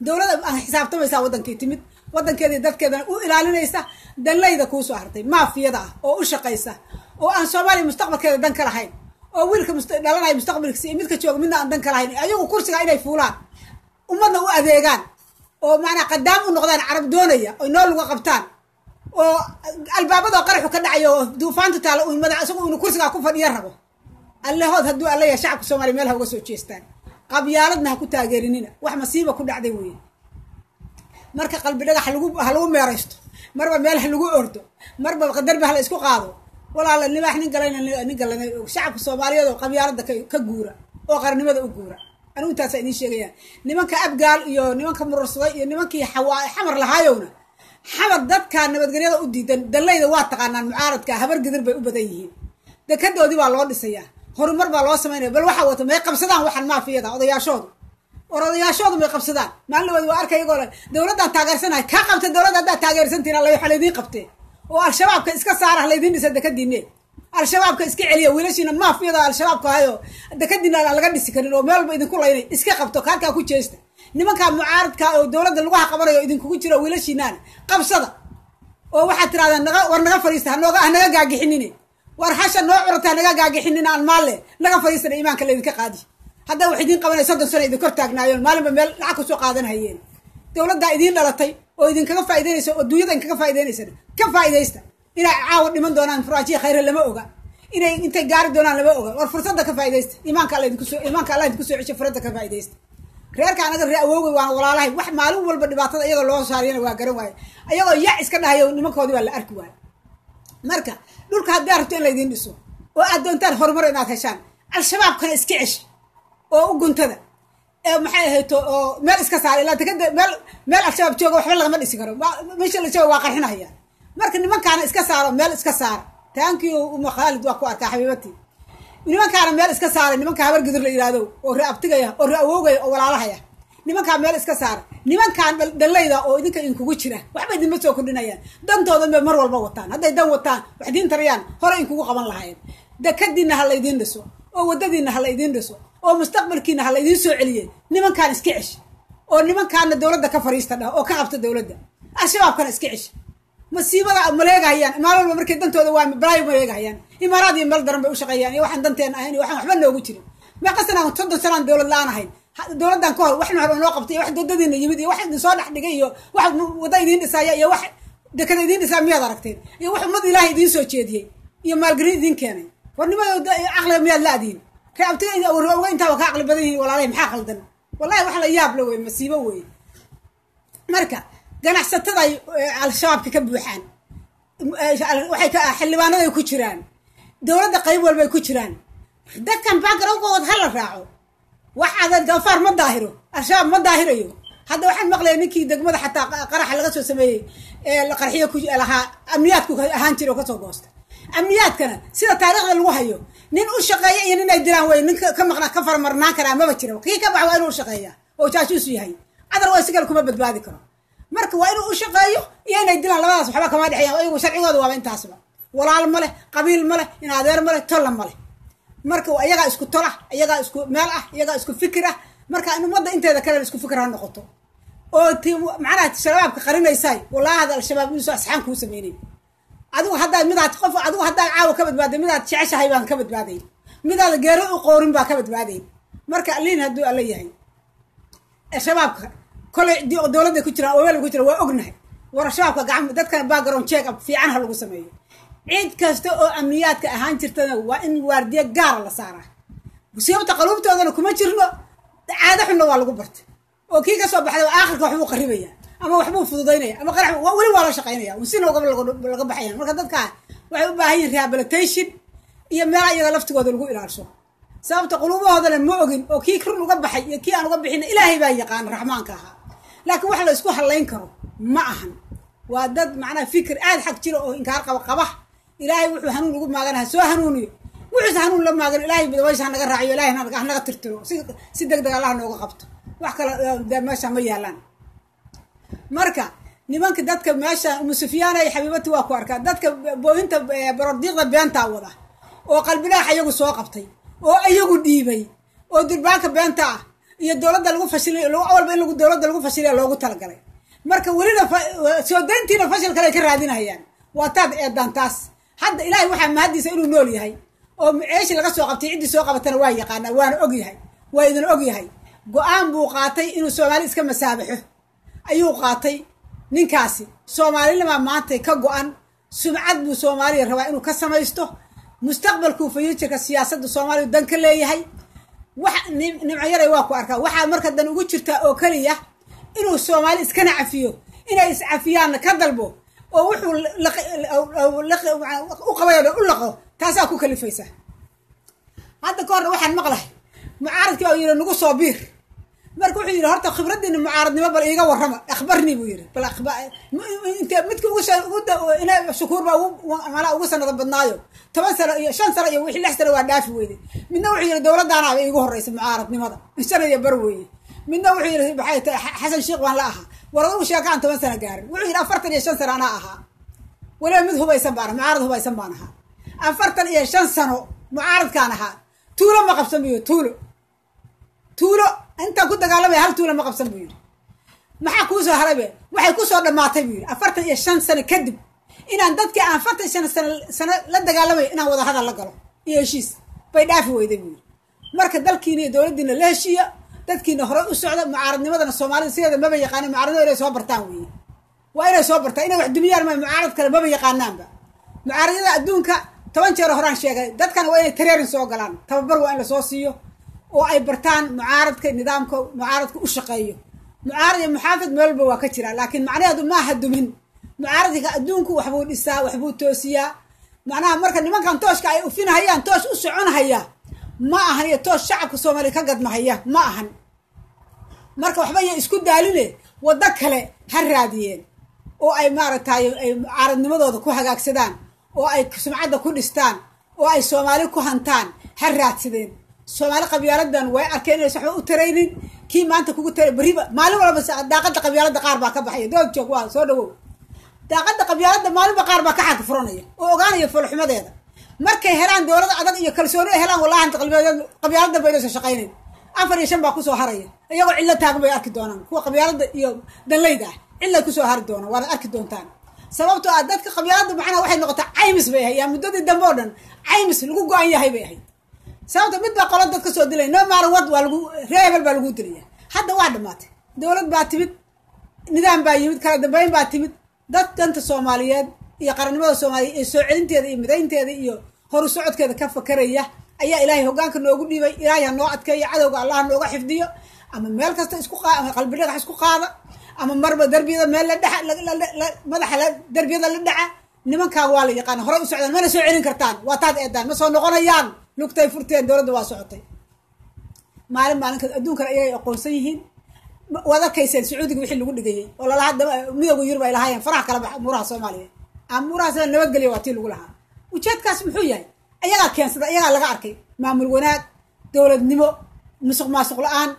دولة حسابته مساوي دنكي تمت ودن كذي دت كذا وإلى لنا دل لا كوسو هرتي ما في يدا أو إيش قيسة أو أن سوالي مستقبل كذا دن كلا هاي أو ويلك مست لا لا مستقبل كسي مثل كشوق منا دن كلا هاي أيوه كورس قاعد يفولان ومنا هو أذيعان أو معنا قدام ونقدان عرب دونية أو نول وقبتان أو الباب هذا قرح وكذا أيوه دوفان تطلع ومنا أسوق ونكورس قاعد كوفان يرهبه الله هذا الدو الله يشعب سوالي مالها وقصو تشيستان قبيالتنا كتاع جيريننا وإحنا سيبه كل عدوين مركا قلبي دغ حلوب هلو ميريست مربا ميل حلوب أردو مربا قدر به الاسكو قادو ولا اللي واحد نقلنا نقلنا شعب الصوماليات وقبيلة كجورة أو قرنمذا وجورة أنا وأنت سأني شيء نمن كأب قال يو نمن كمرصوي نمن كحوا حمر لهايونا حمر ضد كان نبت قريضة أودي دل دل إذا واثق عن المعارض كهبر قدر بأبديه ده كده ودي بالواد السيا هرم مربا الله سمينه بل واحد وتم يقبسدان واحد ما فيه ده أضيع شو وراضي أشوفه بيقبضان ما اللي بدو أركي يقول دولة ده تاجرسنا كقبض الدولة ده تاجرسنا ترى الله يحلي ذي قبته والشباب كإسكا صار الله يدين يصدق الدين الشباب كإسكا عليه ولا شيء ما في هذا الشباب كهايو دكتنا على قد السكان وما اللي بدو كله يعني إسكا قبضه كان كأكو تجسته نما كان معارض كدولة ده الواحد قبره يدين كوكو ترى ولا شيء نان قبضه وواحد ترى نغ ورنغ فريسته نغ نغ قاعد يحنيني ورحش نغ ورته نغ قاعد يحنيني على المال نغ فريسته إيمان كله ذيك قادي هذا وحدين قبل يصدق سنة إذا كرت أجنايون ما لهم مال لعكوا سوق هذا هين دولة دا إيدين لرطي وإيدين كم فائدة يس والدنيا ده كم فائدة يس كم فائدة يس إنا عاود لمن دونان فراشية خير لما أوجع إنا أنت جارب دونان لما أوجع والفرصة ده كم فائدة يس إيمان كله يدكسو إيمان كله يدكسو عشان فرصة كم فائدة يس غير كأنا غير أوجع ولا لا واحد معلوم ولا بدي بعطيه أيها الله صارين وقارن وياه أيها يا إسكنا هيا ونما كودي ولا أركوا مركا دول كهذا رتين ليدين يسوا وأدون تار فرمر ناتشان الشباب كان إسكعش أو جنتنا محيه تو مال إسكسار لا تكذب مال مال أشباب تيجوا وحلا مال إسكارو مش اللي تيجوا واقع هنا هي مركن ما كان إسكسار مال إسكسار thank you أم خالد وأكوات حبيبتي نما كان مال إسكسار نما كان برجدر الإيرادو أو رأبتجيا أو رأوجيا أو ولا لهيا نما كان مال إسكسار نما كان بالله إذا أو إذا كإنكو قشرة وحبيت نمسوا كلنا يا دم تودم مروا البوطان هذا يدم وطان وحدين تريان هرا إنكو قمنا لهاي ده كدينا هلا يدين دسوا أو وددينا هلا يدين دسوا أو مستقبل كنا هلا يدين سوء عليه نمن كان إسكعش أو نمن كان الدولة ده كفريستنا أو كعبت الدولة ده الشباب كان إسكعش مصيبة ملاقي عيان ما لهم مركز دنتو دوام براي ملاقي عيان إمارات يملك درم بوش عيان يوحنا دنتين عيان يوحنا حبلنا وجتنا ما قصنا وتنتو سلام دولة لا نهين دولة ده كور وإحنا هرون وقفتي واحد ضدنا يمدي واحد نصالح دقيه واحد وضايدين سايا واحد دكتورين سامية دركتين يا واحد مضي لا يدين سوء شيء يا مالجرين دين كاني ونما أغلب ميال لا دين كابتن أو روين تاو كعقل بديه ولا عليه محاقل دنا والله وحلا يابلو وين مسيبه وين مركا جناح ستضاي على الشباب ككب وحان وحكي حلوانه يكشران دولة قريب ولا يكشران ده كان باقر وقوة هلا راعو واحد غفار ما ظاهره الشباب ما ظاهره يو هذا واحد مقلي نكى دق ماذا حتى قرح لقته سمي القرحية كوج لها أمنيات كوج هانتيرو كتوجست أمنيات كنا سيدا تاريخ الوحيو نين أشقياء ينين يدران وين نين كم غنا كفر مرنا كرا ما بتشرو كي كبع وين أشقياء أو تاشو سويهاي أدرى واسكال كم بدو هذا كرا مرك وين أشقياء ينين يدران لواس وحبا كم هذا حيا وين وشرعي هذا وين تاسبه ولا على المله قبيل المله إن هذا المله تلا المله مرك وأيجا إسكو طلع أيجا إسكو مال أح أيجا إسكو فكرة مرك إنه ماذا أنت إذا كان إسكو فكرة هالنقطة أو تي معناته الشباب كقرينا يساي ولا هذا الشباب نسوا أصحاب كوسمينين عدو هذا مذا تخوف عدو هذا عاو كبد بعدي مذا تعيش حيوان كبد بعدي مذا الجرو قورن بكبد بعدي مركا لين هدو عليه يعني الشباب كل دي دولة كتير أول كتير وأغنى ورا شباب كعم ده كان باقرون شيك في عنها لو سميه عيد كاستو أو أمنيات كأهان ترتنا وإن واردية قارة لصارة بسيوم تقلوب تقولنا كم تجرنا عادة حنا والقبرت وكيكا صوب حدا آخر كحبو قريبية أما وحبو فضينية أما قرح وولي ولا شقينية ونسينا قبل القبر حيان مركض كان وحبا هي ريهابلتيشن هي مرة يغلفت قدر القو إلارسو سبب تقلوب هذا المعجن وكيك رن القبر حي كي أنا القبر حين إلهي بايقان رحمان كها لكن واحد لو يسكوح الله ينكره معهن وادد معنا فكر عاد حق تلو إنكار قبح إلهي وحنا هنقول ما جنها سوا هنوني وحنا هنقول لما جن إلهي بدويش هنقدر رعي إلهي هنقدر هنقدر ترتلو سيد سيدك ده الله هنقول قبته وحكلا ده ماشى مية لان مركا نبان كدتك ماشى مسفيانا يا حبيبتي واقوارك دتك بو أنت برديق بيان تعوضه وقلبنا حيجو سوا قبتي وأيجو ديبي ودربانك بيان تاع الدولة ده لقو فشلي لو أول بين لقو الدولة ده لقو فشلي لو قلت لك عليه مركا ولينا سودانتينا فشل كلا كرادينا هيان واتاد إدانتاس حد إلهي واحد ما هدي سألوا نولي هاي أو إيش اللي قصوا قبتي عندي سوق قبتنا وايا قانا وأنا أقي هاي وإذا أقي هاي قام بوقاتي إنه سومالي إسكان مسابحه أيو قاتي نكاسي سومالي لما ماتي كقان سمعت بسومالي الرواي إنه كسم يسته مستقبل كوفيوتش كسياسة سومالي دن كله هاي وح نم نمعير يواقو أركا وح مركز دن وجرت أوكليه إنه سومالي إسكان عفيو إنه إس عفيان كذلبو أو وحو لق أو أو لق أو قبيله أو لقه تاسع كوكل فيسه هذا كار واحد مقله معارض كي يقول نقول صابير مركو يقول هرتا خبرتني إن معارض ما بقى يجا ورمه أخبرني بوير بلا أخبار أنت متك وش قد أنا شكور ما وما وش أنا ضبطنا يوم تمن سر شان سر يوم وحلاش سر وعداف ويدي من نوع الدولة دعنا يجوه الرئيس معارض نمضى السنة يبروي من نوع بحيث حسن شيخ وهلاها ورغم شيء كان تمن سنة قارن وعير أفرتن يا شان سنة أناها ولا مذ هو يسمبانها معارض هو يسمبانها أفرتن يا شان سنة معارض كانها طول ما قبسن بيو طول طول أنت كنت قال لي هل طول ما قبسن بيو ما حكوسه هربي وحكوسه ولا ما تبي أفرتن يا شان سنة كذب إن عندك أفرتن شان سنة سنة لدا قال لي أنا وضع هذا اللي قاله يا شيس بيدافع ويدبير مركز دلكيني دولتنا لا شيء dadkii nohoro u socda mucaaradnimadana Soomaaliya sidoo maba yaqaan mucaarado ay soo bartaan weey waa inay soo bartaan inay wax duniyada ma mucaarad kale maba yaqaanaanba mucaaradada adduunka toban jeer horaan sheegay dadkan waa inay tareerin soo galaan tababar waa in la soo siiyo oo ay bartaan mucaaradka nidaamka mucaaradku u shaqeeyo mucaarad muxaafid meelba waa ka jira laakiin macnaheedu ma aha dumin mucaaradka adduunku wax buu dhisaa wax buu toosiyaa macnaha marka nimankan tooshka ay u finayaan toosh u soconaya ma ahan iyo toosh shacabka Soomaaliya ka gadmahaya ma ahan marka waxba ay isku daalinay wada kale har raadiyeen oo ay maartay ay aradnimadooda ku hagaagsadaan oo ay sumcada ku dhistaan oo ay Soomaali ku hantaan har raadsadeen Soomaali qabyaladan way arkeen sax u tareynin kii maanta kugu taray bariba maalin walba daaqada qabyalada qaar baa ka baxay doog joog waa soo dhawow daaqada qabyalada maalin ba qaar baa ka xaq furanaya oo ogaanaya fulxumadeeda markay helaan dawladda adag iyo kalsooni ay helaan wallahi qabyalada bayna shaqaynayeen أفر يشم باكو سهرية يقول إلا تاقب يأكل دونان هو قبيلة يوم دليده إلا كوسو هار دونا ولا أكل دون تان سببته عدتك قبيلة معنا واحد نقطة عيمس بيها يا مدود الدمورن عيمس لقوا قاعين يهاي بيها سببته مدة قلادة كوسو دلي نوع معروض والجو ريبل بالجو دريه حد واحد مات دولة بعتمد نظام بعيمد كذا بعيم بعتمد دت أنت الصوماليات يقارن ما الصومالي السعودين تيادي مدين تيادي يو هرو سعود كذا كفة كريه أي إلهي هجانك نوجو دي إلهي النوعات كي عدوا قال الله نوجو حفديه أما مال كاست إسكو قا أما قلب رجع إسكو قاضة أما مربى دربي هذا مال لا دح لا لا لا ما دح لا دربي هذا لا دح نمن كهوالي يقان هرب سعدان ما نسعدين كرتان واتاد إدان مثلا نقريان نكتة فرتين دور دوا سعطي معلم معلم كأدون كرأي أقوسيهن وهذا كيسين سعودي بيحل وجود جيه والله لا حد مية وجير بقى لهاي فرح كلا مراسة مالية عم مراسة نوجلي واتيل وقولها وشات كاس محوية أيها كينسد أيها لقارك معمول ونات دولة نمو مسق ما سق الآن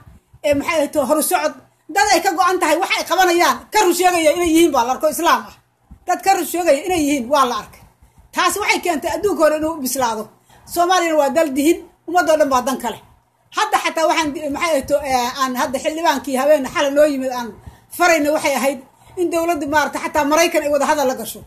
محيط هرو سعد ده ده كجو أنت هاي وحي قبنا يان كروش يجي إنه يهين بالارك إسلامه ده كروش يجي إنه يهين والارك تحس وحي كأنت أدوك ورنو بسلاده سومالي ودل دهين وما دولة بعدن كله هذا حتى واحد محيط عن هذا حلبان كي هواين حال لوي من عن فرين وحي هيد إن دولة مارت حتى مريكن إيوه هذا لقشوا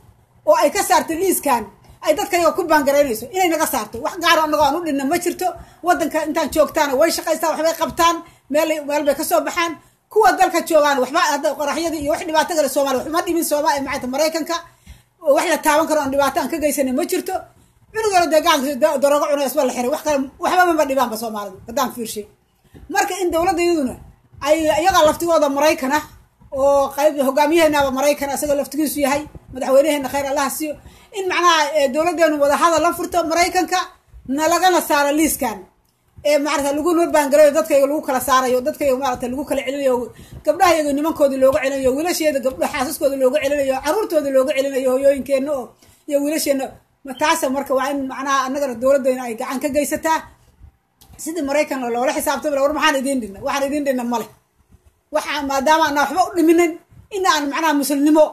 وأي كسر تليز كان أي دكتور يقول بانجرينيسو إني نقصارته وحجارة نقانون إن مشرته ودن كإنتان شوكتان ويشقي يساوي حبي قبطان مال مال بكسو بحن كوا دلك شوان وحما هذا قرحية دي واحد بعتقد الصومال وحما دي من الصومال معه مريكن كا وحلا تعبان كران دبعتان كجاي سنة ما شرتو من قال دجاج دا دراجع ولا أسوال الحرة وحكم وحبا ما بدي بام بس ما عرض قدام في شيء مرك إن دولة ديونه أي يقال لفتي وضع مرايكنا وقايب هجاميها ناب مرايكنا سجل لفتي سوي هاي مدحورينه إن خير الله سيو إن معنا دولة ديونه وضع هذا لفرته مرايكنا كا نلاقنا سعر ليس كان معرفة لقول نوربان قالوا يدك يقولوا كلا سعر يدك يقولوا معرفة لقول كلا علوي قبلها يقول نمك هذا اللوج علوي ولا شيء هذا قبل حاسس هذا اللوج علوي عرورت هذا اللوج علوي يوين كأنه يقول شيء متعسى مركب وعين معنا النجار الدولة دينا يجي عنك جيستها سيد مريكان ولا ولا حساب تبلا ورم حان يدين دينا واحد يدين دينا ماله واحد ما دام أنا حبوا منن إن أنا معنا مسلمو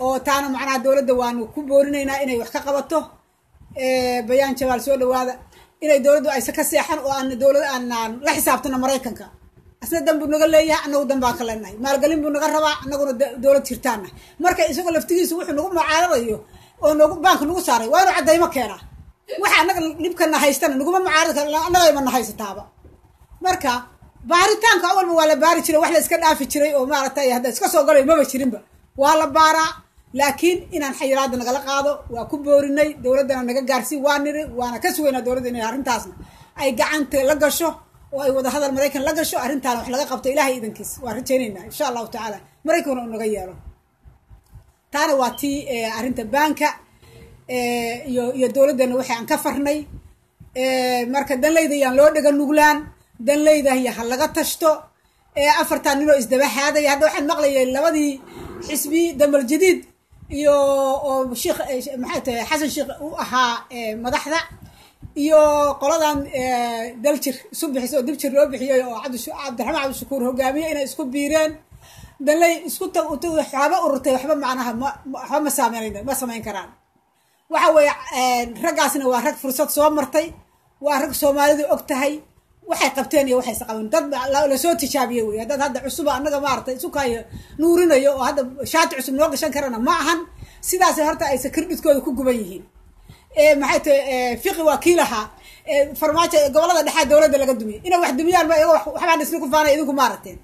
أو تانا معنا دولة دوانو كبورنينا إني وحكا قبطو بيان شوال سولو هذا إني دولة دو أي سكا سيحان وأن دولة أن لا حسابتنا مريكنكا أسنا دنبو نغليها أنو دنباك لنا مالقلين بو نغربا أنو دولة تيرتانا مركا إسوكا لفتيجي سوحو نغم معارضيو ونغم بانك نغو ساري وانو عداي مكينا waxaan naga libkana haystaan nagu ma mucaarad anaga ma nahaysataaba marka baaritaanka awalba waa la baari jiray wax la iska dhaafi jiray oo maartay hada iska soo galay ma jirinba waa la baara laakiin inaan xayiraad naga la qaado waa ku boorinay dawladana naga gaarsi waa niri waana ka sugeynaa dawladana inay arintaasna ay gacanta la gasho oo ay wada hadal Mareykan la gasho arintaan wax laga qabto Ilaahay idankiis waa rajaynaynaa insha Allah ta'ala Mareykan oo naga yeero taana waa tii arinta banka iyo iyo dawladana waxaan ka farnay ee marka dan leedahay loo dhiga nuglaan dan leedahay hal laga tashto ee afarta nilo isdaba haaday hadda waxaan maqlayay labadii xisbi damal jadiid iyo oo sheekh maxaad Xasan Sheekh uu ahaa madaxda iyo qoladan daljir subax soo dib jir loo bixiyay oo Cabdiraxmaan Cabdishakuur hogaamiye inay isku biireen dan leey isku tag u tahay xaba ururtay waxba macnaha waxba ma saameeyeen ma saameyn karaan وحوي رجعسنا وحرك فرصة صوم مرتي وحرك صومالي أقتهاي وحق قبتاني وحق سقون تطبع لا لا صوت شعبي ويا هذا هذا عصبة أنا جمارتي سكاي نورنا يو هذا شات عصب نوع عشان كرنا معهن سيدا سهرتا أي سكر بتكون كوكو بيهين محيط فيق وكيلها فرماج قبل هذا حد دولة اللي قدمي إنا واحد مليار ما يروح وحنا نسلكوا فانا يدكوا مارتين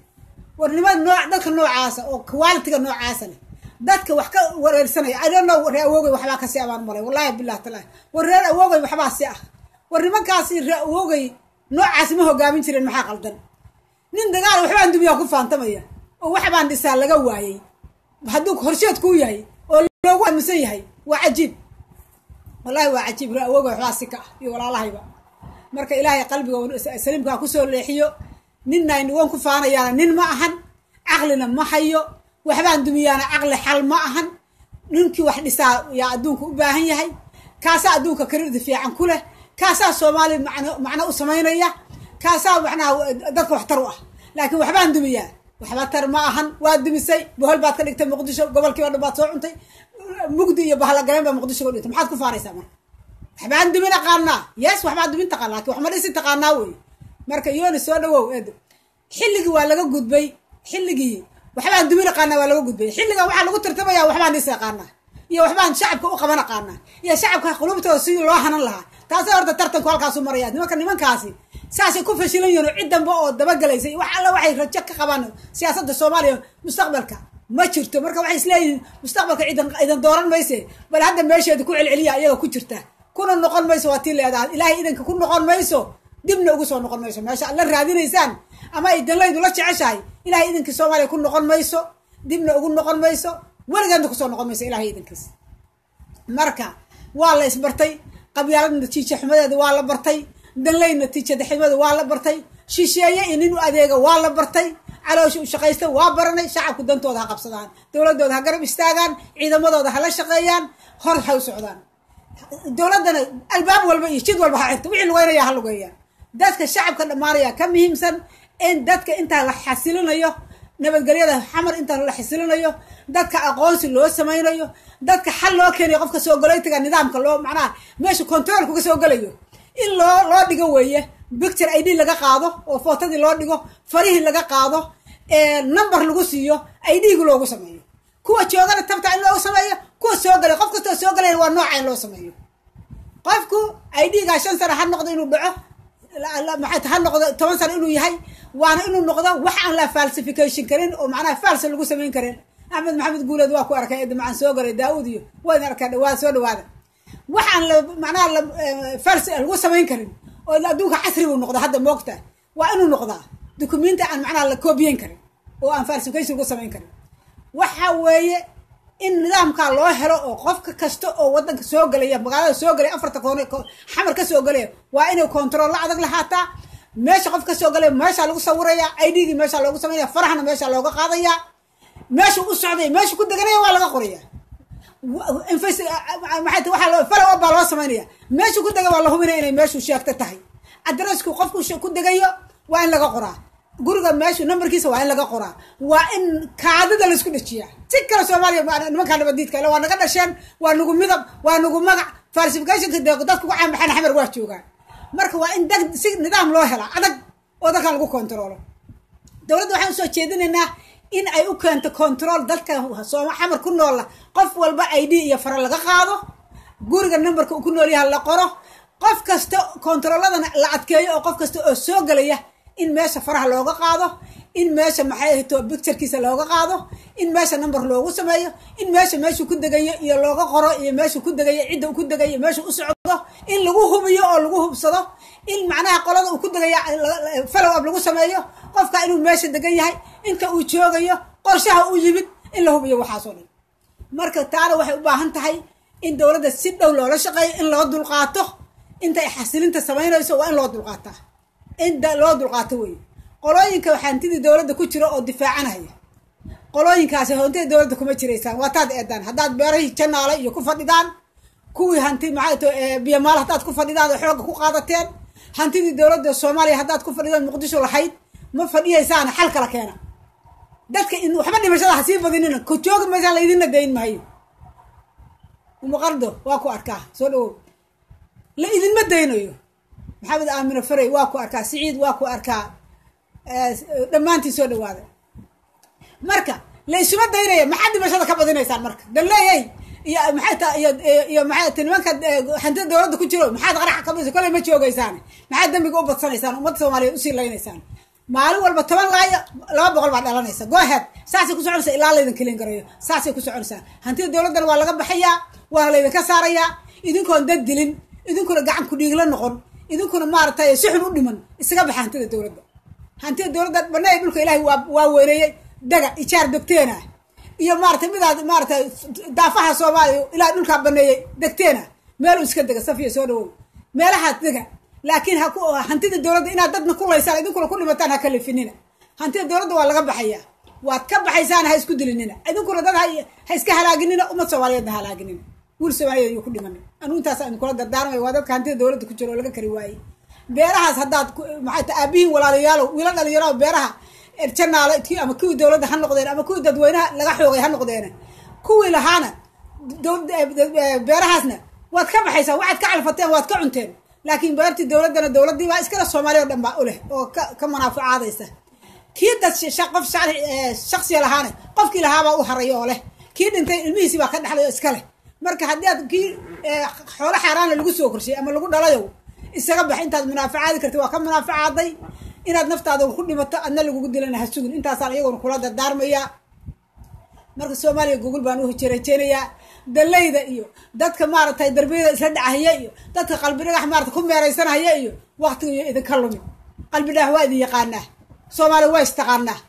ورنما نوع ذاك النوع عاسة أو كوالتي النوع عاسة دتك وحكا ورر سنه ادنا ورraa wooga waxba ka seebaan maray wallahi billaah talaah warraa wooga waxba seex warnimankaasi raa woogay noocaas ma hogaamin jireen maxaa qaldan nin dagaal waxbaan dubiya ku faantamaya oo waxbaan dhisaa laga waayay haduu horsheed ku yahay oo loogu amisan yahay waa ajib wallahi waa ajib raa wooga waxba sika iyo walaalahayba marka ilaahay qalbiga oo saliimka ku soo leexiyo nin naan waan ku faanayana nin ma ahan aqlina ma hayo waxbaan dumiyana aqli xal ma ahan ninki wax dhisaa yaa adduunka u baahan yahay kaasa adduunka kariirda fiican kule kaasa Soomaali macna u sameynaya kaasa waxna dadka wax tar u ah laakiin waxbaan dumiyaa waxba tar ma ahan waa dumisay bohol baad ka dhigtay Muqdisho gobolkii wada baad soo cuntay mugdi iyo bahla galeen baa Muqdisho dhigtay maxaad ku faaraysaa marka waxbaan dumina qaarna yes waxbaan duminta qaarna laakiin waxma dhisi taqaanaa way marka yoon soo dhawow eed xilligi waa laga gudbay xilligi waxaan dumina qaana waa lagu gudbay xilliga waxa lagu tartamaya waxaan isla qaana iyo waxaan shacabka u qaban qaana iyo shacabka qulubtooda si loo hanan laha taas horta tartanku halkaas u maraya nimanka nimankaasi saasi ku fashilan yihiin ciidanba oo daba galaysay waxa la waxay rajo ka qabaan siyaasadda Soomaaliya mustaqbalka ma jirto marka waxay isleeyeen mustaqbalka ciidan ciidan dooran mayse bal hadda meesheedu ku cilciliya iyaga ku jirta kuna noqon mayso waa tii leedahay ilaahay idanka ku noqon mayso dibna ugu soo noqon mayso meesha la raadinaysaan ama idan leedu la jeceshahay إلهي إذنك سومالي كن نقل ميسو ديبنا أقول نقل ميسو ورغان دكسو نقل ميسو إلهي إذنكس مركا والله إسبرتي qabyaaladna tiice xumadeeda waa la bartay danleeyna tiice dhaximada waa la bartay shisheeye inuu adeega waa la bartay caloosha u shaqeysta waa baranay shacabku dantooda ha qabsadaan dawladooda ha garab istaagaan ciidamadooda ha la shaqeeyaan hor ha u socdaan dawladana albaab walba iyo jid walba ha xirto wixii lugeynaya ha lugeeyaan dadka shacabka dhamaanaya ka muhiimsan in dadka inta la xasilinayo nabadgelyada xamar inta la xasilinayo dadka aqoonsi loo sameeyo dadka xal loo keenay qofka soo galay taga nidaamka loo macnaa meesha control ku soo galayo in loo loo dhigo weeye picture I D laga qaado oo footadii loo dhigo farihi laga qaado ee number lagu siiyo I D gu loogu sameeyo kuwa joogana tabta in loo sameeyo kuwa soo galay qofka soo galay waa nooc ay loo sameeyo qofku I D ga shan sano ha noqdo inuu dhaco لا ما حد هالنقطة تمن سنة إنه يهاي وأنا إنه النقطة وحنا لا فلسفيكيشن كرين ومعناها فلسفة اللي جسمين كرين أحمد محمد قول أدواك وأركيد مع سوقر داوديو وين أركيد واسود وهذا وحنا معناها لا فلسفة اللي جسمين كرين ولا دوك عسري والنقطة هذا موقته وأنا النقطة دوكمنت عن معناها الكوبيين كرين وأنا فلسفيكيشن جسمين كرين وحوي إن نظام كان الله حلو وقفك كشتو أو ودك سوقلي بقى سوقلي أفرت كونه حمر كسوقلي وإنه كنترول لا عدك لحتى ماشي قفك سوقلي ماشي على قصوريا أيدي ماشي على قصوريا فرحنا ماشي على قاضية ماشي قصعدي ماشي كنت قرية ولا قرية وانفس ما حد واحد فلا وبا لا سمانية ماشي كنت قرية والله هم هنا ماشي وشيك تتحي أدرسك وقفك وش كنت قرية وين لقى قرية guriga meeshu numberkiisa waa in laga qoraa waa in kaadida la isku dhajiyaa tikar Soomaaliya baa nimanka nabadiidka la waa naga dhasheen waa nagu midab waa nagu magac falsificationka dadku ku caambaxan xamar wax joogan marka waa in dad si nidaam loo helaa adag oo dadka lagu controlo dawladdu waxaan soo jeedinaynaa in ay u keento control dadka Soomaaliya xamar ku nool qof walba I D iyo fara laga qaado guriga numberka ku nool yahay la qoro qof kasta controladan la adkeeyo oo qof kasta oo soo galaya in meesha faraha looga qaado in meesha maxay tahay picture-kiisa looga qaado in meesha number loogu sameeyo in meesha meesha ku dagayo iyo looga qoro iyo meesha ku dagayo cid uu ku dagayo meesha u socdo in lagu hubiyo oo lagu hubsado in macnaha qolada uu ku dagayo follow up lagu sameeyo qofka inuu meesha dagan yahay inta uu joogayo qorshaha uu yimid in la hubiyo waxa soo dhig marka taana waxay u baahan tahay in dawladda si dhow loola shaqeeyo in loo dulqaato inta ay xasilinta sameynayso waa in loo dulqaataa إنت لو دلقات وين قلوينك وحنتدي دولة كتيرة أو دفاع عنها قلوينك عشان هنتدي دولة كم تشريسان وتاد إدان هداد بيره كنا على يكفر إدان كوي هنتدي معه بيمال هداد كفر إدان وحرق كو قادتين هنتدي دولة الصومالي هداد كفر إدان مقدس ولا حيد ما فريق إنسان حلقة لكينا دك إنه حمدني مشان حسيب بديننا كتير مشان ليدنا دين ما هي ومقرضه واقو أركاه سولو ليدنا دينه يو محمد آمين فري واكو أركا سعيد واكو أركا لما أنتي سود وهذا مركا ليش ما دايرة ما حد مشهد كبدنا يسال مركا دلله هي يا محيط يا يا محيط المنك حنتد ورد كتيره محيط غرح كبز كله ما تشوقه يسانه محيط دم بيقوم بتصل يسانه ما تصل مالي يصير لين يسانه معلوم والبطمان لا لا بقول بعد الله يسانه جاهد ساسي كوس عرسة إلا لين كلين قريه ساسي كوس عرسة حنتد ورد دل والله بحياة والله بكسارية إذن كون ددلين إذن كون قاعد كديق لنا نقول إذا كنا مارتاي سحر ودمن استقبل حنتي الدولة حنتي الدولة بنا يقولك إلهي وويري دقة إشار دكتينا يا مارتي ماذا مارتي دافعها صوابي إلى نقولك بنا دكتينا ما له سكدة صفية سودو ما له حد دقة لكن هكو حنتي الدولة إن عددنا كله يسال إذا كنا كل متى نكلفيننا حنتي الدولة ولا قبل حياة واتكب حيسان هيسكود لنا إذا كنا ده هي هيسكها لاجننا وما صوابي ده لاجننا ورسوي يقول لمن أنا أنت أصلاً كل الدار ويوادك كانت الدولة تكتشر ولا كريواي بيرها صدات مع تأبيه ولا رجاله ولا رجاله بيرها الجنة على تي أما كوي دولة هن قدرنا أما كوي دوينا لقحوا غي هن قدرنا كوي لهانا دول بيرهاسنا واتكب حيسا واحد كعل فتاة واتكع عنتين لكن بيرت الدولة دنا الدولة دي وايس كلا الصومالي ولا بقوله أو كم أنا في عاديسه كيد شقف شعر شخصي لهانا قف كلا هوا وحريوه له كيد أنت الميسي وكان حلو إسكاله marka hadii aad ki xoolo xaraana lagu soo korshay ama lagu dhalayo isaga bax intaad munaafacaad kartid waa ka munaafacaday inaad naftaada ku dhimato adna lagu dilanahay suugun intaas aan iyagoon kula daarmaya marka Soomaaliya Google baan u jireenaya daleyda iyo dadka maartay darbeeda isla dhacaya iyo dadka qalbiga xamaarta ku meeraysanaya iyo waqtiga idin ka lumin qalbiga waa idin yaqaanaa Soomaaliya waa istaqaanaa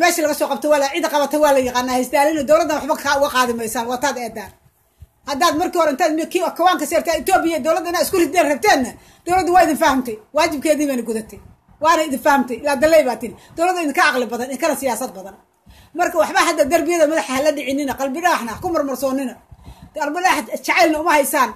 meesha laga soo qabto wala cid qabata wala yaqaanaa isdaalina dawladda waxba ka qaadimaysan wataad eedaan هذا مركي ورنتاد ميكي وكوان كسرت إثيوبيا دولة أنا أسكت الدين ربتنا دولة وايد فهمتي واجب كذي من قدرتي وأنا إذا فهمتي لا دليل باتين دولة إن كأغلب بدن إن كان سياسات بدن مركي وحبا حد الدربية ده ملح هلدي عيننا قلبنا إحنا كمر مرصوننا قلبنا إحنا شعلنا وما هيسان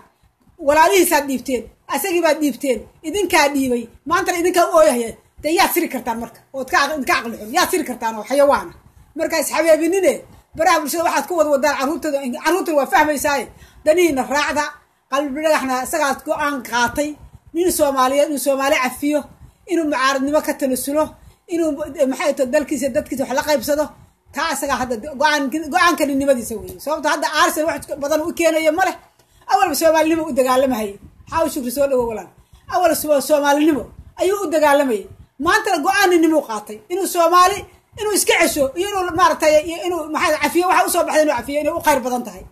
ولا ليه ساد ديبتين أسيج بعد ديبتين إذن كاديبي ما أنت إذن كأوه هي تيا سير كرتان مركي وتكأ إن كأغلب يا سير كرتان وحيوان مركي يسحبي بيننا برا برشة واحد كود ودار عروت عروت وفهم يساعد دنينا رعدة قلبنا إحنا سقط كأن قاطي من الصومالية من الصومالية عفيه إنه معارض نمكت نسله إنه محيط الدلك سدت كده حلقة بصده تاع سقط هذا قان قان كان إني ما يسوي صوب هذا عارسة واحد بدل وكينا يمله أول الصومالي ما أقدر أعلمه هي حاول شوف رسوله أولا أول الصومالي ما أيوه أقدر أعلمه ما أنت قان إني مو قاطي إنه الصومالي إنه يسكعشوا إنه مارتي إنه محل عفية واحد وصوب حدا إنه عفية إنه وقير بضنتهاي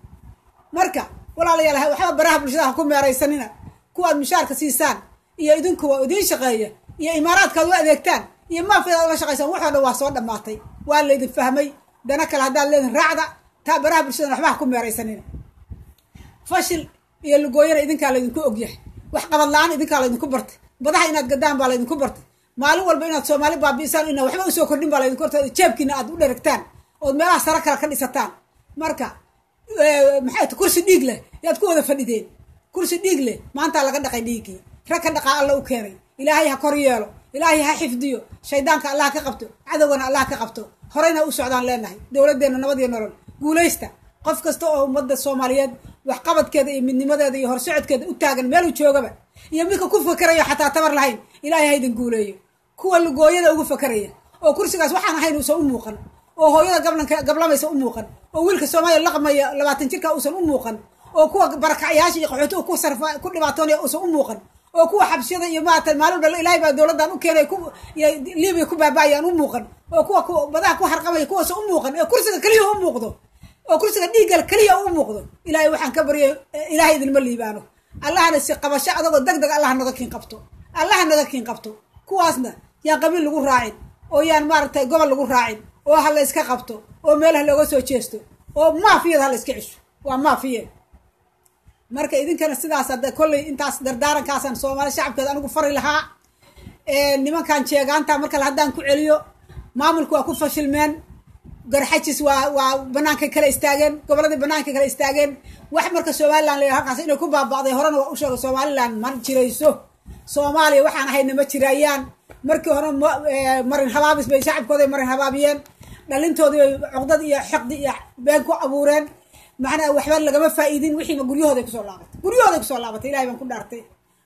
مركا ولا لي لها وحب براه بالشدة حكومة رئيسنا كوا مشاركة سيسان هي إذن كوا إذن شقية هي إمارات كوا ذكتان هي ما في رشة قيسان واحد وواصل ده مارتي ولا إذن فهمي ده نكل هذا اللي رعدة تاب براه بالشدة رح حكومة رئيسنا فشل هي اللي جوير إذن كلا إذن كوا أجيح وحق الله إذن كلا إذن كبرت بضحي إنك قدام بالا إذن كبرت مالو والبينات سومالي بابيسان إنه وحبوا يسووا كردين بالين كرتة تشبكنا أدو دركتان ومراه سرقة كان يساتان مركا محيط كرسي ديجله يتكون هذا فديدين كرسي ديجله ما أنت على كذا ديجي ركنا قال الله كري إلهي هكوريالو إلهي هحفديو شيطان كالله كقبته عدونا الله كقبته هرينا أسعدان لنا دولة دينا نودي نرول قوليستا قف كستو مدة سوماليات وحقبت كذا من مدة ذي هرسعد كذا وتاجن ماله شو جبه يملك كوفة كريه حتى تمر لهين إلهي هيدن قوليه كوا الجوية ده وقف كريه أو كرسي قاس واحد هين وسأ أموخن أو هيدا قبل قبل ما يسأ أموخن أو ويلك سوماي اللقمة لما تنتشر أو سأ أموخن أو كوا بركة عياش يقعدوا كوا صرف كل بعطوني أو سأ أموخن أو كوا حبسي ذي مات المال ولا إلهي بدولة ده وكيري كوا ليه بيكوا بعبايا أموخن أو كوا كوا بدأ كوا حرقة كوا سأ أموخن كرسي كريه أموخده أو كرسي دي قال كريه أموخده إلهي وحن كبريه إلهي ذي الملي بانه الله نسي قبش عدد الدقدق الله نذكين قبته الله نذكين قبته كواسنا يا قبيل لقول راعين أو يا مارتي قبل لقول راعين أو هلا إسك قبته أو ماله لقول سو تشيسته أو ما فيه هلا إسك عيش وما فيه مركا إذن كان السداس هذا كل أنت أصدر دارك أصلا سومالي شعب كذا أنا كفر لها إنما كان شيء عن تامرك الهدان كعليو ما ملكوا كفر شلمان قرحتيس و وبنانك كلا استاجن قبل بنانك كلا استاجن واحد مركز سومالي اللي هاك عسى إنه كوبا بعضي هران وأشوا سومالي ما تشيليسه سومالي وحنا هين ما تشيليان مركي هران مرن حبابس بشعب كذا مرن حبابيان دلنتوا ذي عقدة يا حقد يا بينكو أبوران معنا وحبل لقمة فائدين وحي ما قريوه ذيك سولابة قريوه ذيك سولابة إلهي بنكون دارتي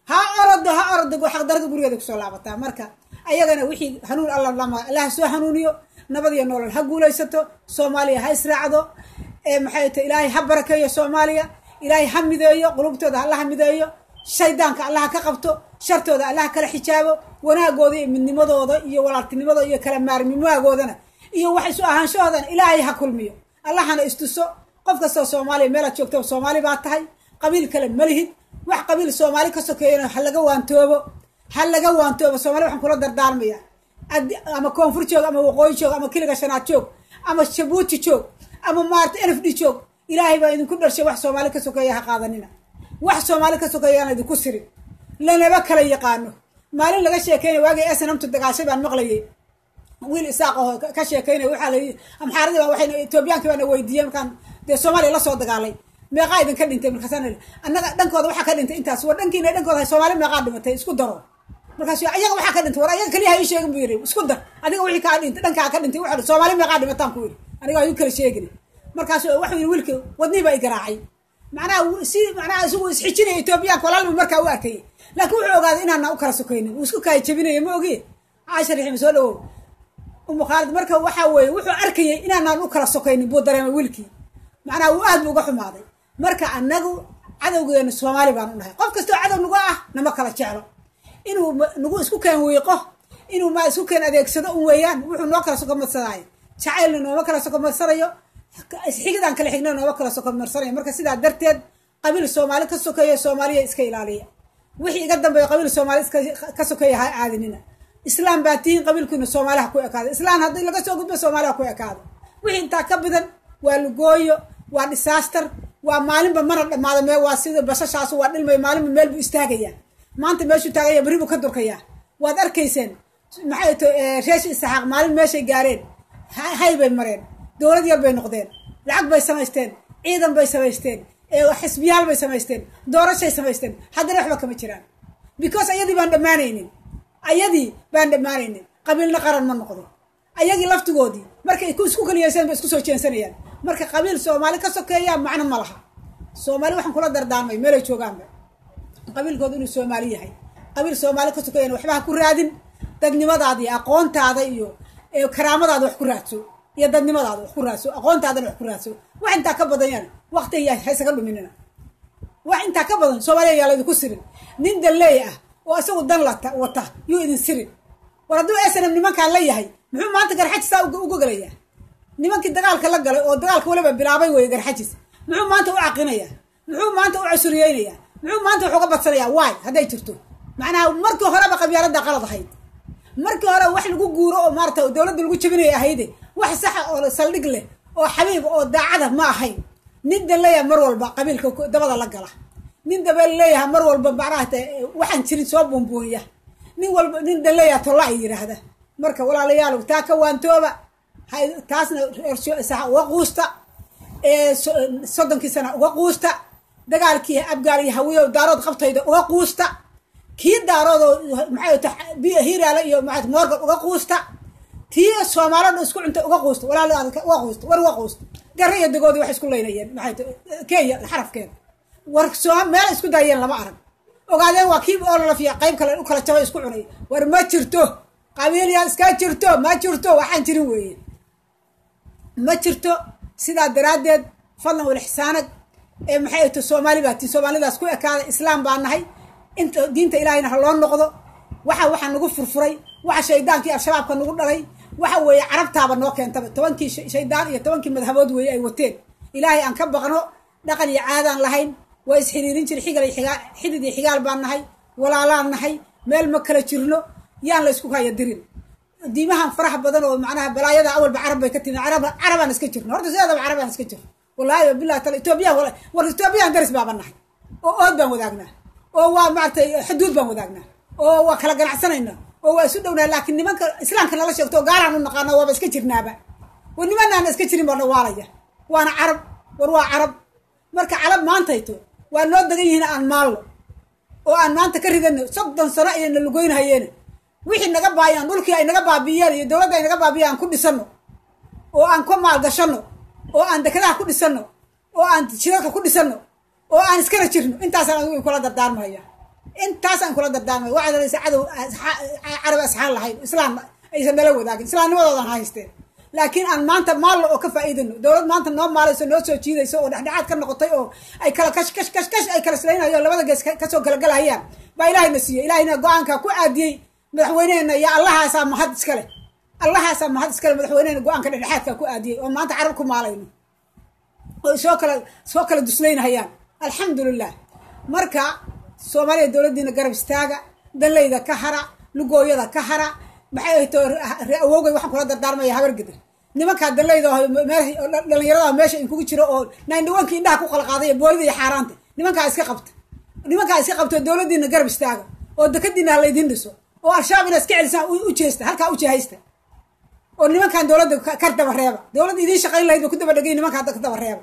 ها أرد ها أرد جو حق درد قريوه ذيك سولابة تا مركا أيقنا وحي هنون الله لما الله سو هنونيو نبضي النور الحقول يستو سوماليا هيسرعدو محيط إلهي حبرك يا سوماليا إلهي حمدايو قلوبته ده الله حمدايو شيطانك الله كقبته شرته ده الله كلا حجابه وانا قودي من نمضه ده يا ولد نمضه يا كلام مارمي ما قودنا يا واحد سو أهان شو هذا إلهي هكل ميو الله أنا استوسو قفك سو سوماليا ملا تشوكتو سوماليا بعتهاي قبيل كلام ملهد واحد قبيل سوماليا كسكينا حلقة وانتوبه حلقة وانتوبه سوماليا وحنا كلنا دردار ميا أما كونفورتشوك أما وقويشوك أما كيلغا شناتشوك أما شبوتشوك أما مارت إرفديشوك إلهي با إذن كدر شي واحد سومالي كسوكاياها قادنينا واحد سومالي كسوكايانا إذن كسري لنا با كلا يقانو مالين لغا شيكينا واقي أسا نمتو الدقاشي بان مغلي ويل إساقه كشيكينا وحا لي أمحاردي با وحينا توبيانكي بانا ويديان كان دي سومالي لسو الدقالي ميقا إذن كدنتي من خسانيلا أنك دنكو هذا وحا كدنتي إنتاس ودنكينا دنكو هذا سومالي ميقا دمتي اسكو درو markaas ayaga waxa ka dhintay war ayaga kaliya ay sheegay buu yiri isku dar adiga wixii ka dhintay dhanka ka dhintay waxa Soomaaliya ma qaadima taan ku yiri aniga ayu kala sheegay markaas waxa yiri wilka wadni baa igaraacay macnaa si macnaa isugu isxijinay Itoobiya kala markaa u arkay laakiin wuxuu ogaaday inaanna u kala sokeyn uu isku kaay jabinay ma ogi aashar xim soo dhaw umu Khalid markaa waxa way wuxuu arkay inaanna u kala sokeyn buu dareemay wilki macnaa uu aad uga xumaaday marka anagu cadawgeena Soomaaliya baan u nahay qof kasto cadaw nuga ah nama kala jeeclo إنه نقول إسكو كان ويقه إنه ما إسكو كان أديك صدا ويان وحنا نوكل سكان مصرعي شعيل نوكل سكان مصرعي حقيقة كل حقنا نوكل سكان مصرعي مركز إذا درت قبل الصومالي كسكان سومالي إسكيلالية وحي قدم بقبل الصومالي كسكان عادينا إسلام باتين قبل كنا الصومالي حكوا أكاد إسلام هذا اللي قصوا قبل الصومالي حكوا أكاد وحي انتكبدا والجوي والساستر ومالين بمرة ما دام واسيد بس عشوا وادل ما مالين مال بيستهجيا ما أنت ماشي تاجيا بريبو كدر كيا وادر كيسين معي ريش استحق مالين ماشي جارين هاي بين مرين دولة ديال بين نقدين العقب بيسميستين أيضا بيسميستين حسبيال بيسميستين دورة شيء بيسميستين هذا رح بكم يشران because أيدي بند مارينين أيدي بند مارينين قبلنا قرار من نقدين أيدي لفت جودي مركي يكون سكوك اليسين بس كسوتش إنسانيان مركي قبيل سومالي كسوكيا معنا ملها سومالي وحن كل دردان ما يملي شو جامد قبيل جودون سومالي هاي قبيل سومالي كسوكيا وحبها كل رادين تجني ما ضادي أقون تعضيه كرامة ضادو حكراتو يدني ما ضادو حكراتو أقون تعضو حكراتو وحن تكبدين يعني وقت هي حس قلب مننا وحن تكبدين سومالي يلا يكسرين نندلية وأسوي دلتا وطه يؤذن سرين وردوا أسرنا من مكان ليه هاي محمد ما أنت جرحت ساق وجوجليه نمك الدجال كلا جل والدجال كله بيلعبي ويجرحجس معهم ما أنت وعقنية معهم ما أنت وعسريانية معهم ما أنت وحقبة سريعة واي هذا يترتو معناها مركو هربا قبيلة ده غلط هيد مركو هرب واحد يقول جورو مارته ودولة يقول شبنية هيدي واحد صح أو صديق له أو حبيب أو داعده ما هين ند اللي مروا الب قبيل كوكو ده بدل الجله ند اللي مروا الببعراته واحد تري صوبهم بويا نول ند اللي طلع يرهده مركو ولا ليالو تاكو وانتوبة هاي تاسنا رشوا ساعة وقوستا صدّم كيسنا وقوستا دجال كي أبجاري هوية ودارات خبطة يد وقوستا كي دارات معه تح بيهير على يوم معه مرق وقوستا تيه سوامرنا نسكون أنت وقوستا ولا لا وقوستا ور وقوستا جرية دقودي وحش كله ينين معه كي الحرف كين ورك سوام ما يسكون دايين لما أعرف وقاعدين وكيف أول رفيع قيم كلا وكلا تبغى يسكون عليه ورما ترتوه قبيل يسكت ترتوه ما ترتوه وحن تروي ما ترتو سيدا درادد فضلا والحسانك محيط الصومالي باتي صومالي دا سكو اكا اسلام بانا هاي انت دينت الهينا هلون نقضو وحا وحا نقو فرفري وحا شايدانكي الشباب كان نقو دلي وحا وي عربتها بنوكا انت توانكي شايدان ايه توانكي مذهبود وي اي وتين الهي انكب بغنو دقن يعادان لهين ويسحريرين شل حيقال حدد يحيقال بانا هاي ولا لانا هاي ميل مكلا تشرنو يان لسكو هاي الدرين ديمها فرح بدنو معناها بلايدا أول بعرب بكتير عرب عرب أنا سكتشر نورد زيادة بعرب أنا سكتشر والله بالله تل إثيوبيا والله والإثيوبيا ندرس بابا نحن أو أود بموداجنا أو معرفة حدود بموداجنا أو وخلق العسلنا أو سودنا لكن نمك إسلام كنا لش يقطع قارن النقانة وبسكتشر نابع ونمنا أنا سكتشر مرة وارجع وأنا عرب وروا عرب مركع عرب ما أنتيتو والنود دقي هنا عن ماله وأن ما أنت كره ذنب صدق صرايا إن اللجوين هيين وحين نجاب عيان نقول كي نجاب عبيان يدورا ده نجاب عبيان كل سنة وأن كم معلقة سنة وأن دكتور كل سنة وأن شراك كل سنة وأن سكرة شرنو أنت أصلاً كل هذا الدار مايا أنت أصلاً كل هذا الدار مايا واحد اللي سعده عرب أصحاب الله هاي إسلام إيش ملوه لكن إسلام ما ضل هاي استي لكن أن ما أنت ماله وكفى إيدنه دولة ما أنت نوم ماله سنوات سو شيء يسوون إحنا عاد كنا قطيعه أي كلا كش كش كش كش أي كلا سلينا يلا بدك كش كسو كلا كلا هيا بايلاهي مسيا إلهينا قانك كو أدي مدحوينينا يا الله يا سام محدث كله الله يا سام محدث كله مدحوينينا قوان كنا الحادثة كؤدي وما أنت عارفكم علينا سوكل سوكل الدسلين هيان الحمد لله مركا سومالي الدولة دينا قرب استاجا دل إذا كهرة لقوي إذا كهرة بحيث رأوجي واحد كل هذا الدار ما يهبر قدر نمك هذا دل إذا ما دل يراه ماشي إنكوا كشروا نايندوان كي ناكوا خلق عظيم بوري حارنت نمك عايز كقبط نمك عايز كقبط الدولة دينا قرب استاجا ودكتنا الله يدندسوا والشعب الاسكعل سا وجهسته هلكا وجهسته oo nimankan dawladda ka dabareeba dawladda idin shaqayn lahayd oo ku dabadhagay nimanka hadda ka dabareeba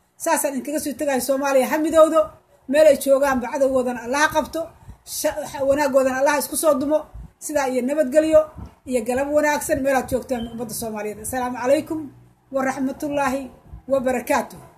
saasan in kaga sii tagahay Soomaaliya hamidowdo meel ay joogaan bacdagoodana Allah qabto wanaagoodan Allah isku soo dumo sida iyo nabadgaliyo iyo galab wanaagsan meel aad joogtaan ummadda Soomaaliyeed assalamu alaykum wa rahmatullahi wa barakatuh.